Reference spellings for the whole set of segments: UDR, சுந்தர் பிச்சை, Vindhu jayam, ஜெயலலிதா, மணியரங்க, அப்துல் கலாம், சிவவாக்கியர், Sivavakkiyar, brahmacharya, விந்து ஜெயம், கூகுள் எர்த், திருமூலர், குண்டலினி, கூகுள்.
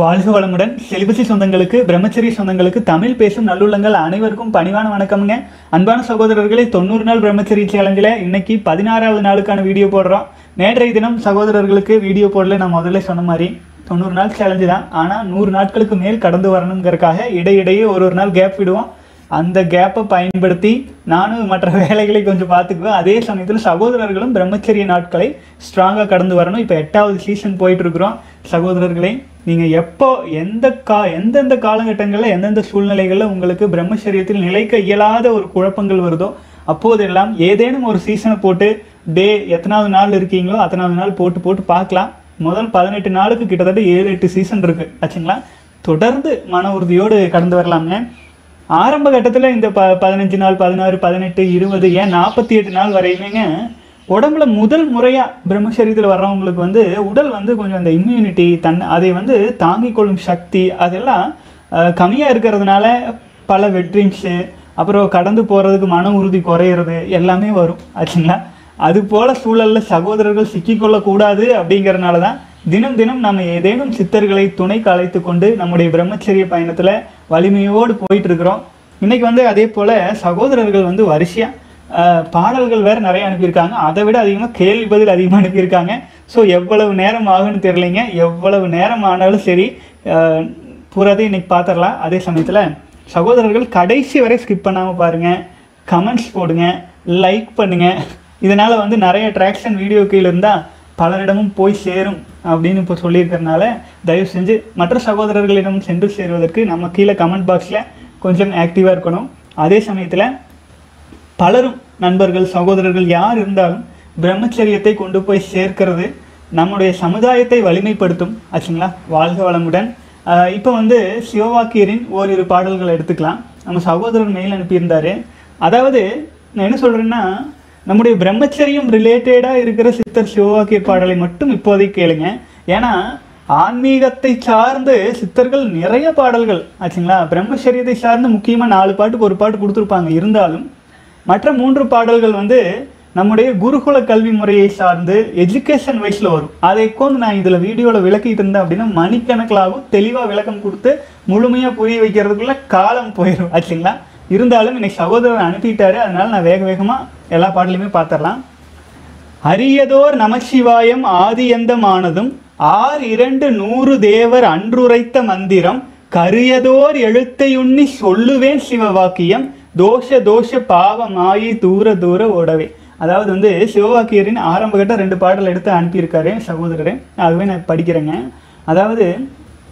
வாழ்க வளமுடன். செலிபசி சொந்தங்களுக்கு, பிரம்மச்சரிய சொந்தங்களுக்கு, தமிழ் பேசும் நல்லுள்ளங்கள் அனைவருக்கும் பணிவான வணக்கம்ங்க. அன்பான சகோதரர்களே, 90 நாள் பிரம்மச்சரிய சேலஞ்சில் இன்னைக்கு 16வது நாளுக்கான வீடியோ போடுறோம். நேற்றைய தினம் சகோதரர்களுக்கு வீடியோ போடல. நான் முதல்ல சொன்ன மாதிரி 90 நாள் சேலஞ்சு தான், ஆனால் 100 நாட்களுக்கு மேல் கடந்து வரணுங்கிறதுக்காக இடையிடையே ஒரு நாள் கேப் விடுவோம். அந்த கேப்பை பயன்படுத்தி நானும் மற்ற வேலைகளை கொஞ்சம் பார்த்துக்குவேன். அதே சமயத்தில் சகோதரர்களும் பிரம்மச்சரிய நாட்களை ஸ்ட்ராங்காக கடந்து வரணும். இப்போ 8வது சீசன் போயிட்டுருக்குறோம். சகோதரர்களே, நீங்கள் எப்போ எந்தெந்த காலகட்டங்களில் எந்தெந்த சூழ்நிலைகளில் உங்களுக்கு பிரம்மச்சரியத்தில் நிலைக்க இயலாத ஒரு குழப்பங்கள் வருதோ அப்போதெல்லாம் ஏதேனும் ஒரு சீசனை போட்டு டே எத்தனாவது நாள் இருக்கீங்களோ அத்தனாவது நாள் போட்டு போட்டு பார்க்கலாம். முதல் 18 நாளுக்கு கிட்டத்தட்ட 7-8 சீசன் இருக்குது ஆச்சுங்களா. தொடர்ந்து மன உறுதியோடு கடந்து வரலாங்க. ஆரம்ப கட்டத்தில் இந்த 15 நாள், 16, 18, 20, ஏன் 48 நாள் வரையுமேங்க உடம்புல முதல் முறையாக பிரம்மச்சரியத்தில் வர்றவங்களுக்கு வந்து உடல் வந்து கொஞ்சம் அந்த இம்யூனிட்டி அதை வந்து தாங்கிக் கொள்ளும் சக்தி அதெல்லாம் கம்மியாக இருக்கிறதுனால பல வெட்ரிங்ஸு, அப்புறம் கடந்து போகிறதுக்கு மன உறுதி குறையிறது எல்லாமே வரும் ஆச்சுங்களா. அதுபோல் சூழலில் சகோதரர்கள் சிக்கிக்கொள்ளக்கூடாது. அப்படிங்கிறதுனால தான் தினம் தினம் நம்ம ஏதேனும் சித்தர்களை துணைக்கு அழைத்து கொண்டு நம்முடைய பிரம்மச்சரிய பயணத்தில் வலிமையோடு போயிட்டுருக்குறோம். இன்றைக்கி வந்து அதே போல் சகோதரர்கள் வந்து வரிசையாக பாடல்கள் வேறு நிறைய அனுப்பியிருக்காங்க. அதை விட அதிகமாக கேள்வி பதில் அதிகமாக அனுப்பியிருக்காங்க. ஸோ எவ்வளவு நேரம் ஆகுன்னு தெரியலைங்க. எவ்வளவு நேரம் ஆனாலும் சரி பூராதையும் இன்றைக்கி பார்த்துடலாம். அதே சமயத்தில் சகோதரர்கள் கடைசி வரை ஸ்கிப் பண்ணாமல் பாருங்கள், கமெண்ட்ஸ் போடுங்க, லைக் பண்ணுங்கள். இதனால் வந்து நிறைய ட்ராக்ஷன் வீடியோ கீழே இருந்தால் பலரிடமும் போய் சேரும் அப்படின்னு இப்போ சொல்லியிருக்கிறதுனால தயவு செஞ்சு மற்ற சகோதரர்களிடம் சென்று சேருவதற்கு நம்ம கீழே கமெண்ட் பாக்ஸில் கொஞ்சம் ஆக்டிவாக இருக்கணும். அதே சமயத்தில் பலரும் நண்பர்கள் சகோதரர்கள் யார் இருந்தாலும் பிரம்மச்சரியத்தை கொண்டு போய் சேர்க்கிறது நம்முடைய சமுதாயத்தை வலிமைப்படுத்தும் ஆச்சுங்களா. வாழ்க வளமுடன். இப்போ வந்து சிவவாக்கியரின் ஓரிரு பாடல்களை எடுத்துக்கலாம். நம்ம சகோதரர் மெயில் அனுப்பியிருந்தார். அதாவது நான் என்ன சொல்கிறேன்னா, நம்முடைய பிரம்மச்சரியம் ரிலேட்டடாக இருக்கிற சித்தர் சிவவாக்கியர் பாடலை மட்டும் இப்போதைக்கு கேளுங்க. ஏன்னா ஆன்மீகத்தை சார்ந்து சித்தர்கள் நிறைய பாடல்கள் ஆச்சுங்களா. பிரம்மச்சரியத்தை சார்ந்து முக்கியமாக 4 பாட்டுக்கு ஒரு பாட்டு கொடுத்துருப்பாங்க. இருந்தாலும் மற்ற 3 பாடல்கள் வந்து நம்முடைய குருகுல கல்வி முறையை சார்ந்து எஜுகேஷன் வைஸில் வரும். அதை கொண்டு நான் இதில் வீடியோவில் விளக்கிட்டு இருந்தேன் அப்படின்னா மணிக்கணக்கிலாகவும் தெளிவாக விளக்கம் கொடுத்து முழுமையாக புரிய வைக்கிறதுக்குள்ளே காலம் போயிடும் ஆச்சுங்களா. இருந்தாலும் இன்னைக்கு சகோதரர் அனுப்பிட்டாரு, அதனால் நான் வேகமாக எல்லா பாடலையுமே பார்த்துடலாம். அரியதோர் நமசிவாயம் ஆதியந்தமானதும் 6-2-100 தேவர் அன்றுரைத்த மந்திரம் கரியதோர் எழுத்தையுண்ணி சொல்லுவேன் சிவவாக்கியம் தோஷ தோஷ பாவ மாயை தூர தூர ஓடவே. அதாவது வந்து சிவவாக்கியரின் ஆரம்பகட்ட 2 பாடல் எடுத்து அனுப்பியிருக்காரு சகோதரர். அதுவே நான் படிக்கிறேங்க. அதாவது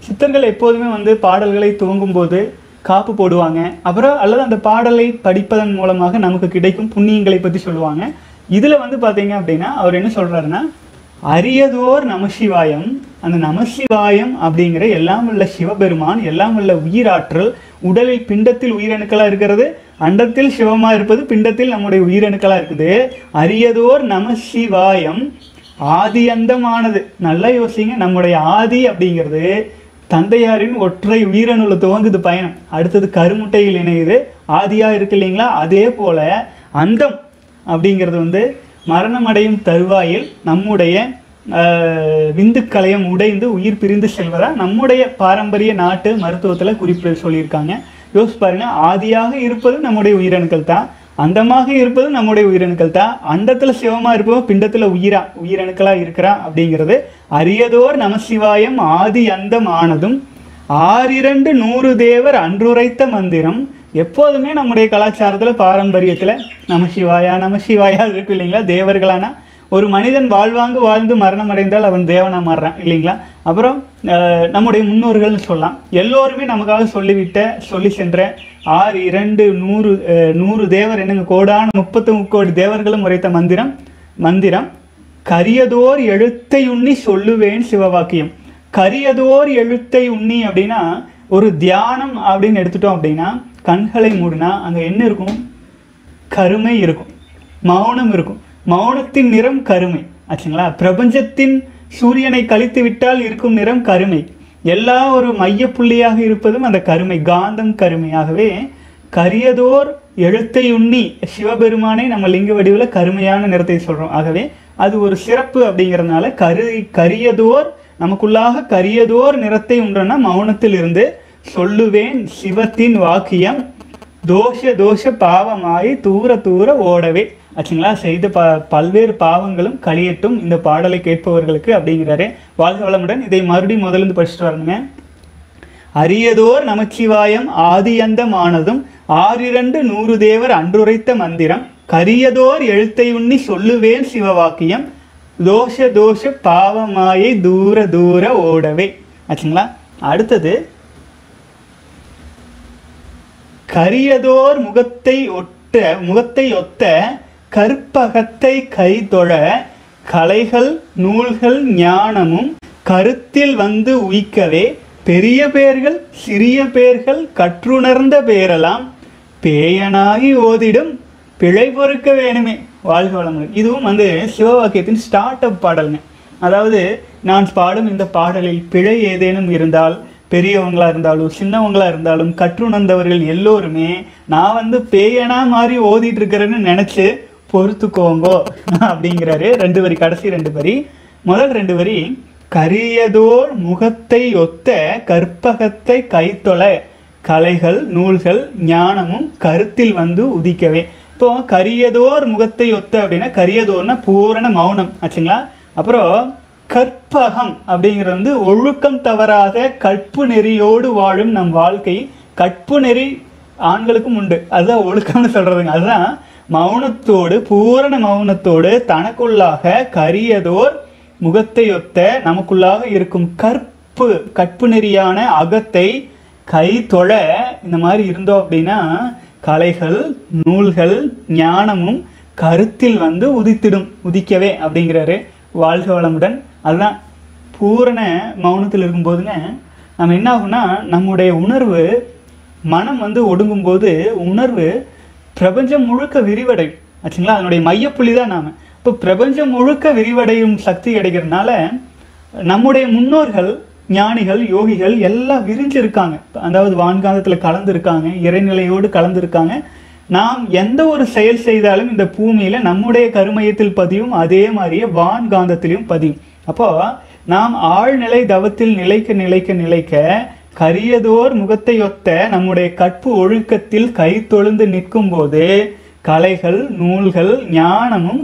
சித்தர்கள் எப்போதுமே வந்து பாடல்களை துவங்கும்போது காப்பு போடுவாங்க. அப்புறம் அல்லது அந்த பாடலை படிப்பதன் மூலமாக நமக்கு கிடைக்கும் புண்ணியங்களை பற்றி சொல்லுவாங்க. இதில் வந்து பார்த்தீங்க அப்படின்னா அவர் என்ன சொல்கிறாருன்னா, அரியதோர் நமசிவாயம், அந்த நமசிவாயம் அப்படிங்கிற எல்லாம் உள்ள சிவபெருமான், எல்லாம் உள்ள உயிராற்றல், உடலில் பிண்டத்தில் உயிரணுக்களாக இருக்கிறது, அண்டத்தில் சிவமாக இருப்பது, பிண்டத்தில் நம்முடைய உயிரணுக்களாக இருக்குது. அரியதோர் நமசிவாயம் ஆதியந்தமானது. நல்லா யோசிங்க. நம்முடைய ஆதி அப்படிங்கிறது தந்தையாரின் ஒற்றை உயிரணுவில் துவங்குது பயணம். அடுத்தது கருமுட்டையில் இணையுது, ஆதியாக இருக்கு இல்லைங்களா. அதே போல் அந்தம் அப்படிங்கிறது வந்து மரணமடையும் தருவாயில் நம்முடைய விந்துக்களையும் உடைந்து உயிர் பிரிந்து செல்வதாக நம்முடைய பாரம்பரிய நாட்டு மருத்துவத்தில் குறிப்பிட சொல்லியிருக்காங்க. யோசிச்சு பாருங்க. ஆதியாக இருப்பது நம்முடைய உயிரணுக்கள் தான், அந்தமாக இருப்பது நம்முடைய உயிரணுக்கள் தான், அண்டத்தில் சிவமாக இருப்போம், பிண்டத்தில் உயிரணுக்களாக இருக்கிறா அப்படிங்கிறது. அரியதோர் நமசிவாயம் ஆதி அந்தம் ஆனதும் 6-2-100 தேவர் அன்றுரைத்த மந்திரம். எப்போதுமே நம்முடைய கலாச்சாரத்தில் பாரம்பரியத்தில் நமசிவாயா நமசிவாயா இருக்கு இல்லைங்களா. தேவர்களானா ஒரு மனிதன் வாழ்வாங்கு வாழ்ந்து மரணம் அடைந்தால் அவன் தேவனாக மாறுறான் இல்லைங்களா. அப்புறம் நம்முடைய முன்னோர்கள்னு சொல்லலாம். எல்லோருமே நமக்காக சொல்லி சென்ற 6-2-100 தேவர் என்னங்க, கோடான 30 கோடி தேவர்களும் உரைத்த மந்திரம் கரியதோர் எழுத்தை உண்ணி சொல்லுவேன் சிவவாக்கியம். கரியதோர் எழுத்தை உண்ணி அப்படின்னா ஒரு தியானம் அப்படின்னு எடுத்துட்டோம் அப்படின்னா கண்களை மூடினா அங்கே என்ன இருக்கும்? கருமை இருக்கும், மௌனம் இருக்கும். மௌனத்தின் நிறம் கருமை ஆச்சுங்களா. பிரபஞ்சத்தின் சூரியனை கழித்து விட்டால் இருக்கும் நிறம் கருமை. எல்லா ஒரு மையப்புள்ளியாக இருப்பதும் அந்த கருமை, காந்தம் கருமையாகவே கரியதோர் எழுத்தையுண்ணி சிவபெருமானை நம்ம லிங்க வடிவில் கருமையான நிறத்தை சொல்கிறோம். ஆகவே அது ஒரு சிறப்பு. அப்படிங்கிறதுனால கரியதோர் நமக்குள்ளாக கரியதோர் நிறத்தை உண்டன மௌனத்திலிருந்து சொல்லுவேன் சிவத்தின் வாக்கியம் தோஷ தோஷ பாவமாய் தூர தூர ஓடவே. ஆச்சுங்களா, செய்த பல்வேறு பாவங்களும் கழியட்டும் இந்த பாடலை கேட்பவர்களுக்கு அப்படிங்கிறாரே. வாழ்க வளமுடன். இதை மறுபடியும் முதலிருந்து படிச்சுட்டு வரணுங்க. அரியதோர் நமச்சிவாயம் ஆதியந்தமானதும் ஆறிரண்டு நூறு தேவர் அன்றுரைத்த மந்திரம் கரியதோர் எழுத்தை உண்ணி சொல்லுவேன் சிவவாக்கியம் தோஷ தோஷ பாவமாயை தூர தூர ஓடவே. ஆச்சுங்களா. அடுத்தது கரியதோர் முகத்தை ஒத்த கற்பகத்தை கை தொழ கலைகள் நூல்கள் ஞானமும் கருத்தில் வந்து உயிக்கவே பெரிய பேர்கள் சிறிய பேர்கள் கற்றுணர்ந்த பேரெல்லாம் பேயனாகி ஓதிடும் பிழை பொறுக்க வேணுமே. வாழ்க வளமுடன். இதுவும் வந்து சிவவாக்கியத்தின் ஸ்டார்ட் அப் பாடலுங்க. அதாவது நான் பாடும் இந்த பாடலில் பிழை ஏதேனும் இருந்தால் பெரியவங்களாக இருந்தாலும் சின்னவங்களாக இருந்தாலும் கற்றுணர்ந்தவர்கள் எல்லோருமே நான் வந்து பேயனாக மாதிரி ஓதிட்டுருக்கிறேன்னு நினச்சி பொறுத்துக்கோங்கோ அப்படிங்கிறாரு. ரெண்டு வரி, கடைசி ரெண்டு வரி. முதல் ரெண்டு வரி கரியதோர் முகத்தை ஒத்த கற்பகத்தை கைத்தொலை கலைகள் நூல்கள் ஞானமும் கருத்தில் வந்து உதிக்கவே. இப்போ கரியதோர் முகத்தை ஒத்த அப்படின்னா கரியதோர்னா பூரண மௌனம். ஆச்சுங்களா. அப்புறம் கற்பகம் அப்படிங்கிறது வந்து ஒழுக்கம் தவறாத கற்பு நெறியோடு வாழும் நம் வாழ்க்கை. கற்பு நெறி ஆண்களுக்கும் உண்டு, அதுதான் ஒழுக்கம்னு சொல்கிறதுங்க. அதுதான் மௌனத்தோடு பூரண மௌனத்தோடு தனக்குள்ளாக கரியதோர் முகத்தையொத்த நமக்குள்ளாக இருக்கும் கற்பு நெறியான அகத்தை கை தொழ இந்த மாதிரி இருந்தோம் அப்படின்னா கலைகள் நூல்கள் ஞானமும் கருத்தில் வந்து உதிக்கவே அப்படிங்கிறாரு. வாழ்க வளமுடன். அதுதான் பூரண மௌனத்தில் இருக்கும்போதுங்க நம்ம என்ன ஆகும்னா நம்முடைய உணர்வு மனம் வந்து ஒடுங்கும்போது உணர்வு பிரபஞ்சம் முழுக்க விரிவடையும். ஆச்சுங்களா. அதனுடைய மையப்புள்ளி தான் நாம். இப்போ பிரபஞ்சம் முழுக்க விரிவடையும் சக்தி கிடைக்கிறதுனால நம்முடைய முன்னோர்கள் ஞானிகள் யோகிகள் எல்லாம் விரிஞ்சிருக்காங்க. அதாவது வான்காந்தத்தில் கலந்துருக்காங்க, இறைநிலையோடு கலந்துருக்காங்க. நாம் எந்த ஒரு செயல் செய்தாலும் இந்த பூமியில் நம்முடைய கருமையத்தில் பதியும், அதே மாதிரியே வான்காந்தத்திலையும் பதியும். அப்போது நாம் ஆழ்நிலை தவத்தில் நிலைக்க நிலைக்க நிலைக்க கரியதோர் முகத்தையொத்த நம்முடைய கற்பு ஒழுக்கத்தில் கை தொழுந்து நிற்கும்போது கலைகள் நூல்கள் ஞானமும்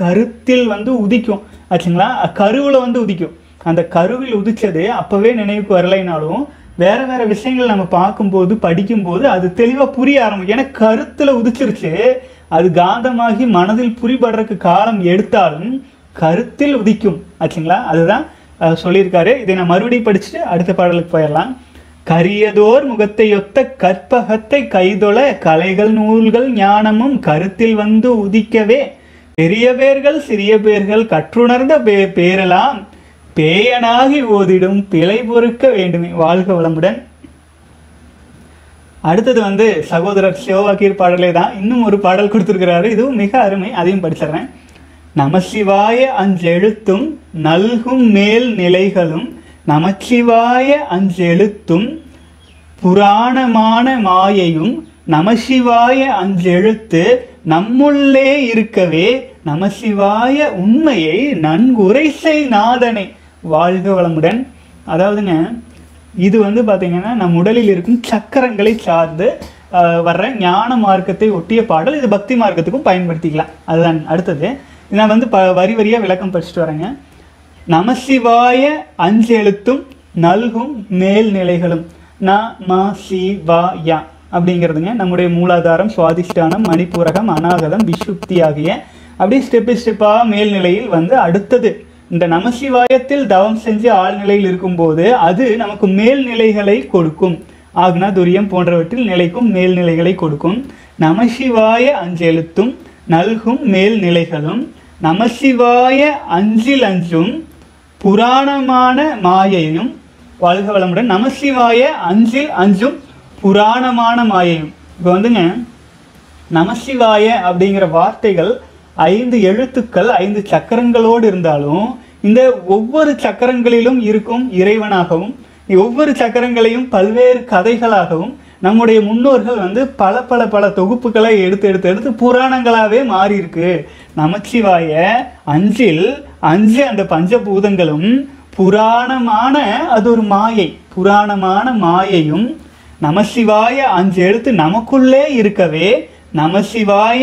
கருத்தில் வந்து உதிக்கும். ஆச்சுங்களா. கருவில் வந்து உதிக்கும். அந்த கருவில் உதிச்சது அப்போவே நினைவுக்கு வரலைனாலும் வேறு வேறு விஷயங்கள் நம்ம பார்க்கும்போது படிக்கும்போது அது தெளிவாக புரிய ஆரம்பிக்கும். ஏன்னா கருத்தில் உதிச்சிருச்சு, அது காந்தமாகி மனதில் புரிபடுறதுக்கு காலம் எடுத்தாலும் கருத்தில் உதிக்கும். ஆச்சுங்களா. அதுதான் சொல்லியிருக்காரு. இதை நான் மறுபடியும் படிச்சுட்டு அடுத்த பாடலுக்கு போயிடலாம். கரியதோர் முகத்தையொத்த கற்பகத்தை கைதொழ கலைகள் நூல்கள் ஞானமும் கருத்தில் வந்து உதிக்கவே பெரிய பேர்கள் சிறிய பேர்கள் கற்றுணர்ந்த பேரெல்லாம் பேயனாகி ஓதிடும் பிழை பொறுக்க வேண்டுமே. வாழ்க வளமுடன். அடுத்தது வந்து சகோதரர் சிவவாக்கியர் பாடலே தான் இன்னும் ஒரு பாடல் கொடுத்துருக்கிறாரு. இதுவும் மிக அருமை. அதையும் படிச்சிடறேன். நமசிவாய அஞ்செழுத்தும் நல்கும் மேல் நிலைகளும் நமசிவாய அஞ்செழுத்தும் புராணமான மாயையும் நமசிவாய அஞ்செழுத்து நம்முள்ளே இருக்கவே நமசிவாய உண்மையை நன்குரைசை நாதனை. வாழ்க வளமுடன். அதாவதுங்க இது வந்து பார்த்திங்கன்னா நம் உடலில் இருக்கும் சக்கரங்களை சார்ந்து வர்ற ஞான மார்க்கத்தை ஒட்டிய பாடல். இது பக்தி மார்க்கத்துக்கும் பயன்படுத்திக்கலாம். அதுதான் அடுத்தது. நான் வந்து வரி வரியாக விளக்கம் படிச்சுட்டு வரேங்க. நமசிவாய அஞ்செழுத்தும் நல்கும் மேல்நிலைகளும் நமசிவாயா அப்படிங்கிறதுங்க நம்முடைய மூலாதாரம் சுவாதிஷ்டானம் மணிப்பூரகம் அநாகதம் விசுப்தி ஆகிய அப்படியே ஸ்டெப்பு ஸ்டெப்பாக மேல்நிலையில் வந்து அடுத்தது இந்த நமசிவாயத்தில் தவம் செஞ்சு ஆழ்நிலையில் இருக்கும்போது அது நமக்கு மேல்நிலைகளை கொடுக்கும். ஆக்னா துரியம் போன்றவற்றில் நிலைக்கும் மேல்நிலைகளை கொடுக்கும். நமசிவாய அஞ்செழுத்தும் நல்கும் மேல்நிலைகளும் நமசிவாய அஞ்சில் அஞ்சும் புராணமான மாயையும். வாழ்க வளமுடன். நமசிவாய அஞ்சில் அஞ்சும் புராணமான மாயையும். இப்போ வந்துங்க நமசிவாய அப்படிங்கிற வார்த்தைகள் 5 எழுத்துக்கள் 5 சக்கரங்களோடு இருந்தாலும் இந்த ஒவ்வொரு சக்கரங்களிலும் இருக்கும் இறைவனாகவும் ஒவ்வொரு சக்கரங்களையும் பல்வேறு கதைகளாகவும் நம்முடைய முன்னோர்கள் வந்து பல தொகுப்புகளை எடுத்து புராணங்களாகவே மாறியிருக்கு. நமச்சிவாய அஞ்சில் அஞ்சு அந்த பஞ்சபூதங்களும் புராணமான அது ஒரு மாயை, புராணமான மாயையும் நமசிவாய 5 எழுத்து நமக்குள்ளே இருக்கவே நமசிவாய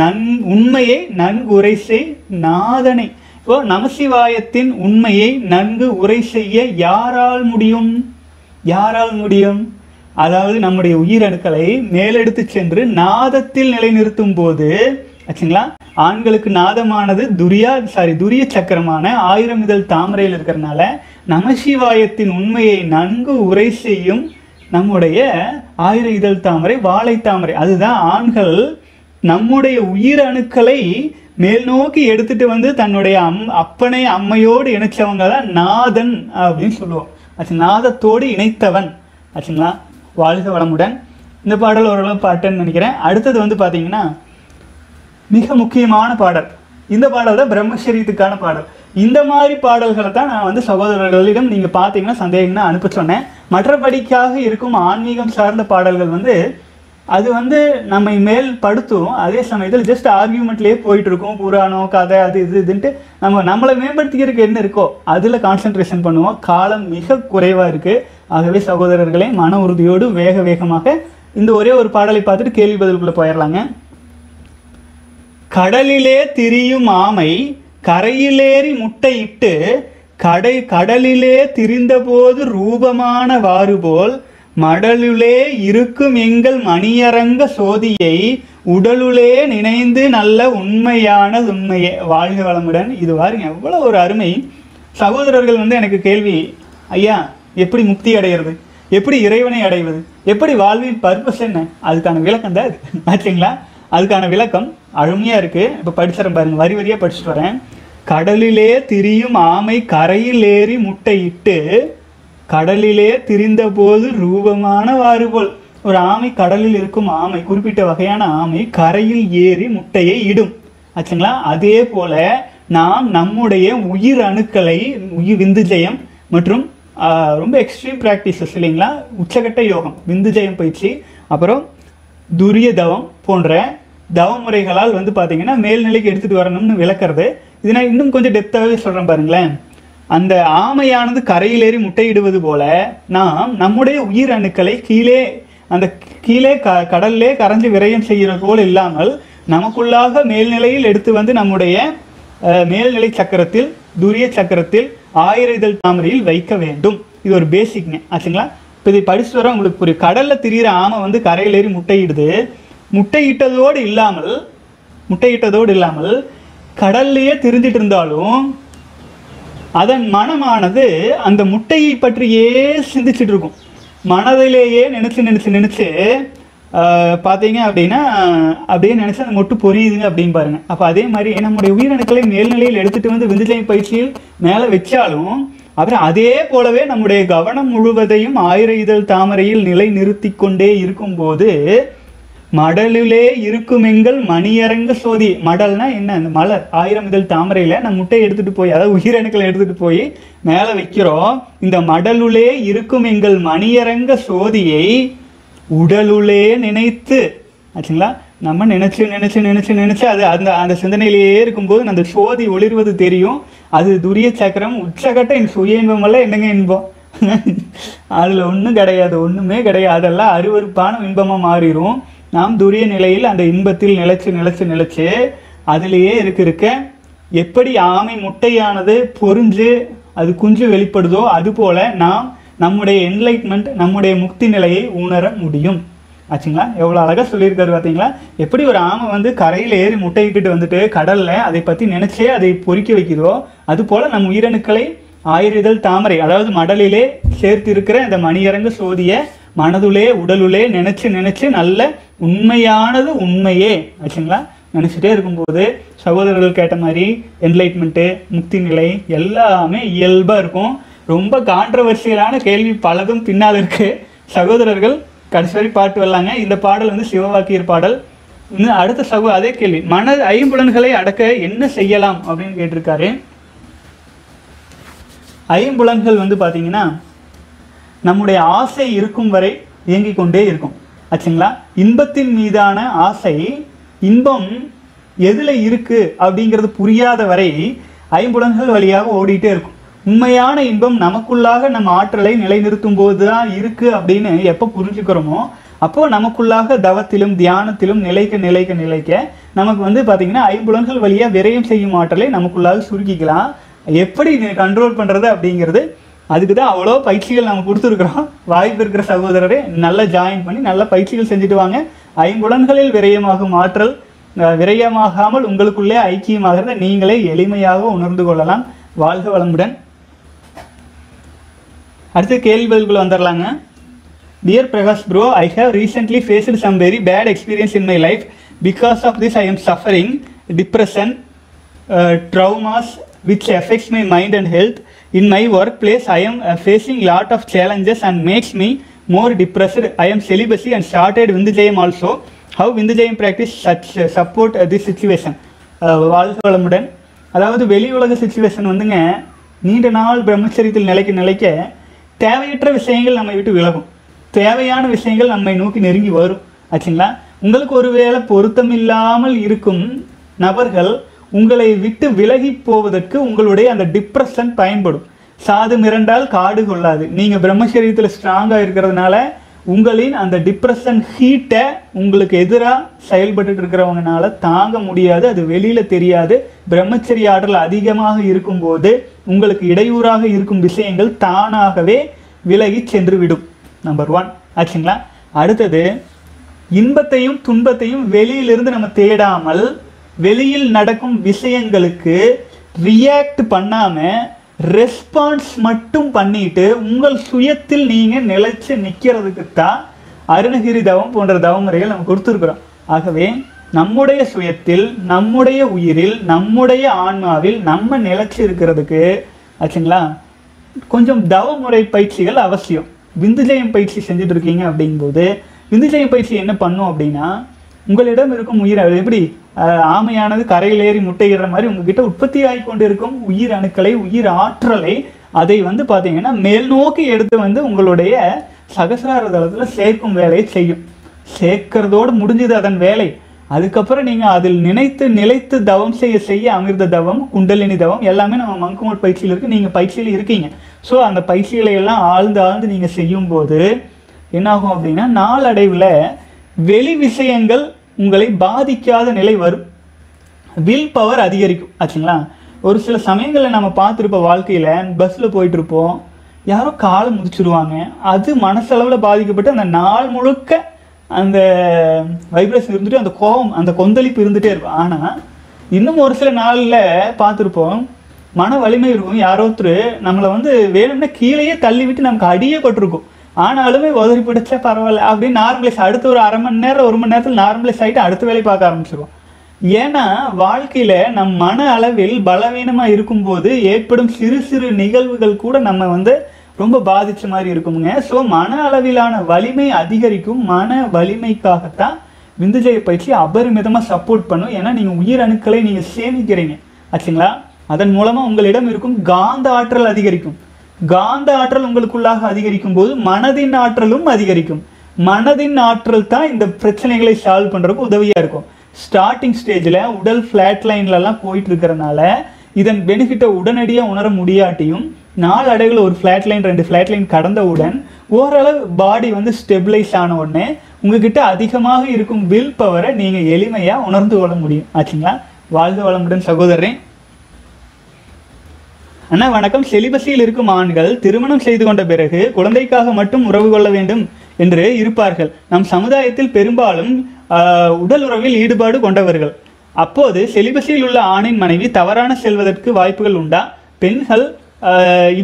நன் உண்மையை நன்கு உரை செய் நாதனை. இப்போ நமசிவாயத்தின் உண்மையை நன்கு உரை செய்ய யாரால் முடியும்? யாரால் முடியும்? அதாவது நம்முடைய உயிரணுக்களை மேலெடுத்து சென்று நாதத்தில் நிலைநிறுத்தும் போது ஆச்சுங்களா, ஆண்களுக்கு நாதமானது துரிய சக்கரமான 1000 இதழ் தாமரையில் இருக்கிறதுனால நமசிவாயத்தின் உண்மையை நன்கு உரை செய்யும் நம்முடைய 1000 இதழ் தாமரை வாழைத்தாமரை. அதுதான் ஆண்கள் நம்முடைய உயிரணுக்களை மேல் நோக்கி எடுத்துட்டு வந்து தன்னுடைய அப்பனை அம்மையோடு இணைச்சவங்க தான் நாதன் அப்படின்னு சொல்லுவோம். ஆச்சு, நாதத்தோடு இணைத்தவன். ஆச்சுங்களா, வாழ்க வளமுடன். இந்த பாடல் ஓரளவு பாட்டுன்னு நினைக்கிறேன். அடுத்தது வந்து பார்த்தீங்கன்னா மிக முக்கியமான பாடல். இந்த பாடல் தான் பிரம்மச்சரியத்துக்கான பாடல். இந்த மாதிரி பாடல்களை தான் நான் வந்து சகோதரர்களிடம் நீங்கள் பார்த்தீங்கன்னா சந்தேகம்னா அனுப்ப சொன்னேன். மற்றபடிக்காக இருக்கும் ஆன்மீகம் சார்ந்த பாடல்கள் வந்து அது வந்து நம்மை மேல் படுத்தும், அதே சமயத்தில் ஜஸ்ட் ஆர்கியூமெண்ட்லேயே போயிட்டுருக்கோம். புராணம் கதை அது இதுன்ட்டு நம்மளை மேம்படுத்திக்கிறதுக்கு என்ன இருக்கோ அதில் கான்சன்ட்ரேஷன் பண்ணுவோம். காலம் மிக குறைவாக இருக்குது. ஆகவே சகோதரர்களே, மன உறுதியோடு வேக வேகமாக இந்த ஒரே ஒரு பாடலை பார்த்துட்டு கேள்வி பதிலுக்குள்ளே போயிடலாங்க. கடலிலே திரியும் ஆமை கரையிலேறி முட்டையிட்டு கடலிலே திரிந்தபோது ரூபமான வாறுபோல் மடலுளே இருக்கும் எங்கள் மணியரங்க சோதியை உடலுளே நினைந்து நல்ல உண்மையான உண்மையே. வாழ்க வளமுடன். இது வாருங்க, எவ்வளோ ஒரு அருமை. சகோதரர்கள் வந்து எனக்கு கேள்வி, ஐயா எப்படி முக்தி அடைகிறது, எப்படி இறைவனை அடைவது, எப்படி வாழ்வின் பர்பஸ் என்ன, அதுக்கான விளக்கம் தான் அது. ஆச்சுங்களா, அதுக்கான விளக்கம் அருமையாக இருக்குது. இப்போ படிச்சுறேன் பாருங்கள், வரி வரியாக படிச்சுட்டு வரேன். கடலிலே திரியும் ஆமை கரையில் ஏறி முட்டையிட்டு கடலிலே திரிந்த போது ரூபமான வாறுபோல். ஒரு ஆமை, கடலில் இருக்கும் ஆமை, குறிப்பிட்ட வகையான ஆமை கரையில் ஏறி முட்டையை இடும். ஆச்சுங்களா, அதே போல நாம் நம்முடைய உயிர் அணுக்களை விந்து ஜெயம் மற்றும் ரொம்ப எக்ஸ்ட்ரீம் ப்ராக்டிசஸ் இல்லைங்களா, உச்சகட்ட யோகம், விந்து ஜெயம் பயிற்சி, அப்புறம் துரிய தவம் போன்ற தவ முறைகளால் வந்து பார்த்தீங்கன்னா மேல்நிலைக்கு எடுத்துகிட்டு வரணும்னு விளக்குறது. இதை நான் இன்னும் கொஞ்சம் டெப்த்தாகவே சொல்கிறேன் பாருங்களேன். அந்த ஆமையானது கரையிலேறி முட்டையிடுவது போல நாம் நம்முடைய உயிர் அணுக்களை கீழே கடல்லே கரைஞ்சி விரயம் செய்கிறது போல் இல்லாமல் நமக்குள்ளாக மேல்நிலையில் எடுத்து வந்து நம்முடைய மேல்நிலை சக்கரத்தில் துரிய சக்கரத்தில் 1000 இதழ் தாமரையில் வைக்க வேண்டும். இது ஒரு பேசிக்ங்க. ஆச்சுங்களா, இப்போ இதை படிச்சுட்டு வர உங்களுக்கு புரியும். கடலில் திரிகிற ஆமை வந்து கரையிலேறி முட்டையிடுது. முட்டையிட்டதோடு இல்லாமல் கடல்லையே திரிஞ்சிட்டு இருந்தாலும் அதன் மனமானது அந்த முட்டையை பற்றியே சிந்திச்சுட்டு இருக்கும். மனதிலேயே நினச்சி பார்த்தீங்க அப்படின்னா அப்படியே நினச்சி அந்த மொட்டு பொரியுதுங்க அப்படின்னு பாருங்கள். அப்போ அதே மாதிரி நம்முடைய உயிரணுக்களை மேல்நிலையில் எடுத்துகிட்டு வந்து விந்துஜயம் பயிற்சியில் மேலே வச்சாலும் அப்புறம் அதே போலவே நம்முடைய கவனம் முழுவதையும் 1000 இதழ் தாமரையில் நிலை நிறுத்தி கொண்டே இருக்கும்போது மடலிலே இருக்கும் எங்கள் மணியரங்க சோதி. மடல்னா என்ன? அந்த மலர். 1000 இதழ் தாமரையில் நம்ம முட்டையை எடுத்துகிட்டு போய், அதாவது உயிரணுக்களை எடுத்துகிட்டு போய் மேலே வைக்கிறோம். இந்த மடலுளே இருக்கும் எங்கள் மணியரங்க சோதியை உடலுளே நினைத்து. ஆச்சுங்களா, நம்ம நினச்சி அது அந்த அந்த சிந்தனையிலேயே இருக்கும்போது அந்த சோதி ஒளிர்வது தெரியும். அது துரிய சக்கரம் உச்சகட்ட சுய இன்பம். அல்ல என்னங்க இன்பம், அதில் ஒன்றும் கிடையாது, ஒன்றுமே கிடையாது. அதெல்லாம் அருவருப்பான இன்பமாக மாறிடும். நாம் துரிய நிலையில் அந்த இன்பத்தில் நிலச்சி அதிலேயே இருக்க எப்படி ஆமை முட்டையானது பொறிஞ்சு அது குஞ்சு வெளிப்படுதோ அதுபோல் நாம் நம்முடைய என்லைட்மெண்ட், நம்முடைய முக்தி நிலையை உணர முடியும். ஆச்சுங்களா, எவ்வளோ அழகாக சொல்லியிருக்காரு பார்த்தீங்களா. எப்படி ஒரு ஆமை வந்து கரையில் ஏறி முட்டையிட்டு வந்துட்டு கடலில் அதை பற்றி நினச்சே அதை பொறிக்க வைக்கிறதோ அதுபோல் நம் உயிரணுக்களை 1000 இதழ் தாமரை, அதாவது மடலிலே சேர்த்து இருக்கிற இந்த மணியரங்க சோதியை மனதுளே உடலுளே நினச்சி நல்ல உண்மையானது உண்மையே. ஆச்சுங்களா, நினச்சிட்டே இருக்கும்போது சகோதரர்கள் கேட்ட மாதிரி என்லைட்மெண்ட்டு, முக்தி நிலை எல்லாமே இயல்பாக இருக்கும். ரொம்ப கான்ட்ரவர்சியலான கேள்வி பலதும் பின்னால் இருக்குது. சகோதரர்கள் கடைசி வரை பாட்டு வரலாங்க. இந்த பாடல் வந்து சிவவாக்கியர் பாடல். இன்னும் அடுத்த அதே கேள்வி, மன ஐம்புலன்களை அடக்க என்ன செய்யலாம் அப்படின்னு கேட்டிருக்காரு. ஐம்புலன்கள் வந்து பார்த்தீங்கன்னா நம்முடைய ஆசை இருக்கும் வரை இயங்கிக் கொண்டே இருக்கும். ஆச்சுங்களா, இன்பத்தின் மீதான ஆசை, இன்பம் எதில் இருக்குது அப்படிங்கிறது புரியாத வரை ஐம்புலன்கள் வழியாக ஓடிட்டே இருக்கும். உண்மையான இன்பம் நமக்குள்ளாக நம்ம ஆற்றலை நிலைநிறுத்தும் போது தான் இருக்குது அப்படின்னு எப்போ புரிஞ்சுக்கிறோமோ அப்போது நமக்குள்ளாக தவத்திலும் தியானத்திலும் நிலைக்க நிலைக்க நிலைக்க நமக்கு வந்து பார்த்திங்கன்னா ஐம்புலன்கள் வழியாக விரயம் செய்யும் ஆற்றலை நமக்குள்ளாக சுருக்கிக்கலாம். எப்படி இது கண்ட்ரோல் பண்ணுறது அப்படிங்கிறது அதுக்கு தான் அவ்வளோ பயிற்சிகள் நம்ம கொடுத்துருக்குறோம். வாய்ப்பு இருக்கிற சகோதரரை நல்லா ஜாயின் பண்ணி நல்லா பயிற்சிகள் செஞ்சுட்டு வாங்க. ஐம்புலன்களில் விரயமாகும் ஆற்றல் விரயமாகாமல் உங்களுக்குள்ளே ஐக்கியமாகிறத நீங்களே எளிமையாக உணர்ந்து கொள்ளலாம். வாழ்க வளமுடன். அடுத்த கேள்விகளுக்குள்ள வந்துடலாங்க. Dear Prakash bro, I have recently faced some very bad experience in my life. Because of this I am suffering depression, traumas which affects my mind and health. In my workplace I am facing lot of challenges and makes me more depressed. I am celibacy and started Vindhu jayam also. How Vindhu jayam practice such support this situation? வாழ்க வளமுடன். அதாவது வெளி உலக situation வந்துங்க நீண்ட நாள் பிரம்மச்சரியத்தில் நிலைக்க நிலைக்க தேவையற்ற விஷயங்கள் நம்மை விட்டு விலகும், தேவையான விஷயங்கள் நம்மை நோக்கி நெருங்கி வரும் ஆச்சுங்களா. உங்களுக்கு ஒருவேளை பொருத்தம் இல்லாமல் இருக்கும் நபர்கள் உங்களை விட்டு விலகி போவதற்கு உங்களுடைய அந்த டிப்ரெஷன் பயன்படும். சாது மிரண்டால் காடு கொள்ளாது. நீங்கள் பிரம்மச்சரியத்தில் ஸ்ட்ராங்காக இருக்கிறதுனால உங்களின் அந்த டிப்ரெஷன் ஹீட்டை உங்களுக்கு எதிராக செயல்பட்டு இருக்கிறவங்கனால தாங்க முடியாது, அது வெளியில் தெரியாது. பிரம்மச்சரிய ஆற்றல் அதிகமாக இருக்கும்போது உங்களுக்கு இடையூறாக இருக்கும் விஷயங்கள் தானாகவே விலகி சென்று விடும். நம்பர் 1 ஆச்சுங்களா. அடுத்தது இன்பத்தையும் துன்பத்தையும் வெளியிலிருந்து நம்ம தேடாமல் வெளியில் நடக்கும் விஷயங்களுக்கு ரியாக்ட் பண்ணாமல் ரெஸ்பான்ஸ் மட்டும் பண்ணிட்டு உங்கள் சுயத்தில் நீங்கள் நிலைச்சு நிற்கிறதுக்கு தான் அருணகிரி தவம் போன்ற தவ முறைகள் நம்ம கொடுத்துருக்குறோம். ஆகவே நம்முடைய சுயத்தில், நம்முடைய உயிரில், நம்முடைய ஆன்மாவில் நம்ம நிலைச்சு இருக்கிறதுக்கு ஆச்சுங்களா கொஞ்சம் தவ முறை பயிற்சிகள் அவசியம். விந்து ஜெயம் பயிற்சி செஞ்சுட்டு இருக்கீங்க அப்படிங்கும்போது விந்து ஜெயம் பயிற்சி என்ன பண்ணும் அப்படின்னா உங்களிடம் இருக்கும் உயிர் அது எப்படி ஆமையானது கரையில் ஏறி முட்டையிடுற மாதிரி உங்ககிட்ட உற்பத்தி ஆகி கொண்டு இருக்கும் உயிர் அணுக்களை உயிர் ஆற்றலை அதை வந்து பார்த்தீங்கன்னா மேல் நோக்கி எடுத்து வந்து உங்களுடைய சகசிரார தளத்தில் சேர்க்கும் வேலையை செய்யும். சேர்க்கிறதோடு முடிஞ்சது அதன் வேலை. அதுக்கப்புறம் நீங்கள் அதில் நினைத்து நிலைத்து தவம் செய்ய செய்ய அமிர்த தவம் குண்டலினி தவம் எல்லாமே நம்ம மங்குமோட் பயிற்சியில் இருக்குது. நீங்கள் பயிற்சியில் இருக்கீங்க. ஸோ அந்த பயிற்சிகளை எல்லாம் ஆழ்ந்து ஆழ்ந்து நீங்கள் செய்யும்போது என்னாகும் அப்படின்னா நாளடைவில் வெளி விஷயங்கள் உங்களை பாதிக்காத நிலை வரும். வில் பவர் அதிகரிக்கும் ஆச்சுங்களா. ஒரு சில சமயங்களில் நம்ம பார்த்துருப்போம் வாழ்க்கையில் பஸ்ஸில் போயிட்டுருப்போம் யாரோ காலை முடிச்சுடுவாங்க, அது மனசளவில் பாதிக்கப்பட்டு அந்த நாள் முழுக்க அந்த வைப்ரேஷன் இருந்துட்டு அந்த கோபம் அந்த கொந்தளிப்பு இருந்துகிட்டே இருக்கும். ஆனால் இன்னும் ஒரு சில நாளில் பார்த்துருப்போம் மன வலிமை இருக்கும், யாரோத்தர் நம்மளை வந்து வேணும்னா கீழேயே தள்ளி விட்டு நமக்கு அடியே பட்டிருக்கும். ஆனாலுமே உதறி பிடிச்சா பரவாயில்ல அப்படின்னு நார்மலைஸ் அடுத்த ஒரு அரை மணி நேரம் ஒரு மணி நேரத்தில் நார்மலைஸ் ஆகிட்டு அடுத்த வேலையை பார்க்க ஆரம்பிச்சிருக்கோம். ஏன்னா வாழ்க்கையில் நம் மன அளவில் பலவீனமாக இருக்கும்போது ஏற்படும் சிறு சிறு நிகழ்வுகள் கூட நம்ம வந்து ரொம்ப பாதித்த மாதிரி இருக்குமுங்க. ஸோ மன அளவிலான வலிமை அதிகரிக்கும். மன வலிமைக்காகத்தான் விந்து ஜெய பயிற்சி அபரிமிதமாக சப்போர்ட் பண்ணும். ஏன்னா நீங்கள் உயிரணுக்களை நீங்கள் சேமிக்கிறீங்க ஆச்சுங்களா. அதன் மூலமாக உங்களிடம் இருக்கும் காந்த ஆற்றல் அதிகரிக்கும். காந்த ஆற்றல் உங்களுக்குள்ளாக அதிகரிக்கும் போது மனதின் ஆற்றலும் அதிகரிக்கும். மனதின் ஆற்றல் தான் இந்த பிரச்சனைகளை சால்வ் பண்ணுறதுக்கு உதவியாக இருக்கும். ஸ்டார்டிங் ஸ்டேஜில் உடல் ஃப்ளாட் லைன்லலாம் போயிட்டு இருக்கிறனால இதன் பெனிஃபிட்டை உடனடியாக உணர முடியாட்டியும் நாளடைவில் ஒரு ஃப்ளாட் லைன் 2 ஃப்ளாட் லைன் கடந்தவுடன் ஓரளவு பாடி வந்து ஸ்டெபிலைஸ் ஆன உடனே உங்ககிட்ட அதிகமாக இருக்கும் வில் பவரை நீங்கள் எளிமையாக உணர்ந்து கொள்ள முடியும் ஆச்சுங்களா. வாழ்க வளமுடன் சகோதரன். அண்ணா வணக்கம். செலிபஸியில் இருக்கும் ஆண்கள் திருமணம் செய்து கொண்ட பிறகு குழந்தைக்காக மட்டும் உறவு கொள்ள வேண்டும் என்று இருப்பார்கள். நம் சமுதாயத்தில் பெரும்பாலும் உடல் உறவில் ஈடுபாடு கொண்டவர்கள். அப்போது செலிபஸியில் உள்ள ஆணின் மனைவி தவறான செல்வதற்கு வாய்ப்புகள் உண்டா? பெண்கள்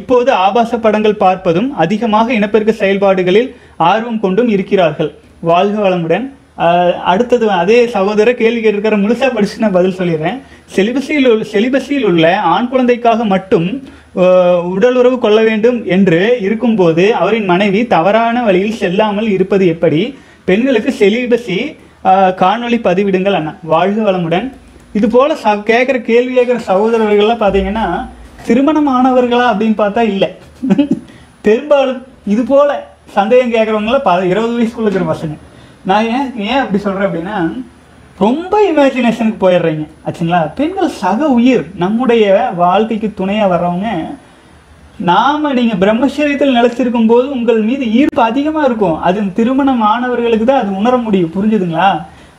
இப்போது ஆபாச படங்கள் பார்ப்பதும் அதிகமாக இனப்பெருக்க செயல்பாடுகளில் ஆர்வம் கொண்டும் இருக்கிறார்கள். வாழ்க வளமுடன். அடுத்தது அதே சகோதரர் கேள்வி கேட்டிருக்கிற முழுசாக படிச்சு நான் பதில் சொல்லிடுறேன். செலிபஸியில் உள்ள ஆண் குழந்தைக்காக மட்டும் உடல் உறவு கொள்ள வேண்டும் என்று இருக்கும்போது அவரின் மனைவி தவறான வழியில் செல்லாமல் இருப்பது எப்படி? பெண்களுக்கு செலிபஸி காணொளி பதிவிடுங்கள் அண்ணா. வாழ்க வளமுடன். இது போல் கேட்குற சகோதரர்கள்லாம் பார்த்தீங்கன்னா திருமணம் ஆனவர்களா அப்படின்னு பார்த்தா இல்லை, பெரும்பாலும் இது போல் சந்தேகம் கேட்குறவங்களாம் 20 வயசுக்குள்ள இருக்கிற பசங்க. நான் ஏன் அப்படி சொல்கிறேன் அப்படின்னா ரொம்ப இமேஜினேஷனுக்கு போயிடுறீங்க ஆச்சுங்களா. பெண்கள் சக உயிர், நம்முடைய வாழ்க்கைக்கு துணையாக வர்றவங்க नाम நீங்கள் பிரம்மச்சரியத்தில் நிலைத்திருக்கும் போது உங்கள் மீது ஈர்ப்பு அதிகமாக இருக்கும். அது திருமணம் ஆனவர்களுக்கு தான் அது உணர முடியும். புரிஞ்சுதுங்களா?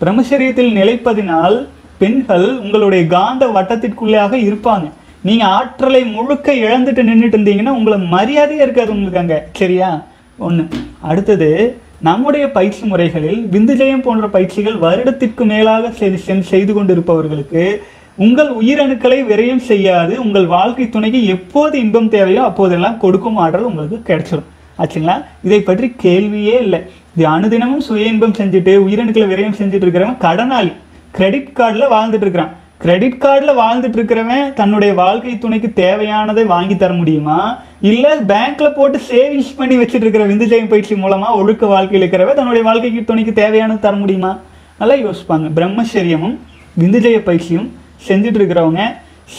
பிரம்மச்சரியத்தில் நிலைப்பதினால் பெண்கள் உங்களுடைய காந்த வட்டத்திற்குள்ளாக இருப்பாங்க. நீங்கள் ஆற்றலை முழுக்க இழந்துட்டு நின்றுட்டு இருந்தீங்கன்னா உங்களை மரியாதையாக இருக்காது உங்களுக்கு அங்கே. சரியா? ஒன்று. அடுத்தது, நம்முடைய பயிற்சி முறைகளில் விந்து ஜெயம் போன்ற பயிற்சிகள் வருடத்திற்கு மேலாக செய்து கொண்டிருப்பவர்களுக்கு உங்கள் உயிரணுக்களை விரையும் செய்யாது. உங்கள் வாழ்க்கை துணைக்கு எப்போது இன்பம் தேவையோ அப்போதெல்லாம் கொடுக்கும் ஆற்றல் உங்களுக்கு கிடைச்சிடும். ஆச்சுங்களா? இதை பற்றி கேள்வியே இல்லை. இது அனுதினமும் சுய இன்பம் செஞ்சுட்டு உயிரணுக்களை விரையும் செஞ்சுட்டு இருக்கிறவன் கடனாளி. கிரெடிட் கார்டில் வாழ்ந்துட்டு இருக்கிறான். கிரெடிட் கார்டில் வாழ்ந்துட்டு இருக்கிறவன் தன்னுடைய வாழ்க்கை துணைக்கு தேவையானதை வாங்கி தர முடியுமா? இல்லை பேங்க்கில் போட்டு சேவிங்ஸ் பண்ணி வச்சுட்டு இருக்கிற விந்துஜயம் பயிற்சி மூலமாக ஒழுக்க வாழ்க்கையில் இருக்கிறவ தன்னுடைய வாழ்க்கை துணைக்கு தேவையானது தர முடியுமா? நல்லா யோசிப்பாங்க. பிரம்மச்சரியமும் விந்துஜய பயிற்சியும் செஞ்சுட்டு இருக்கிறவங்க,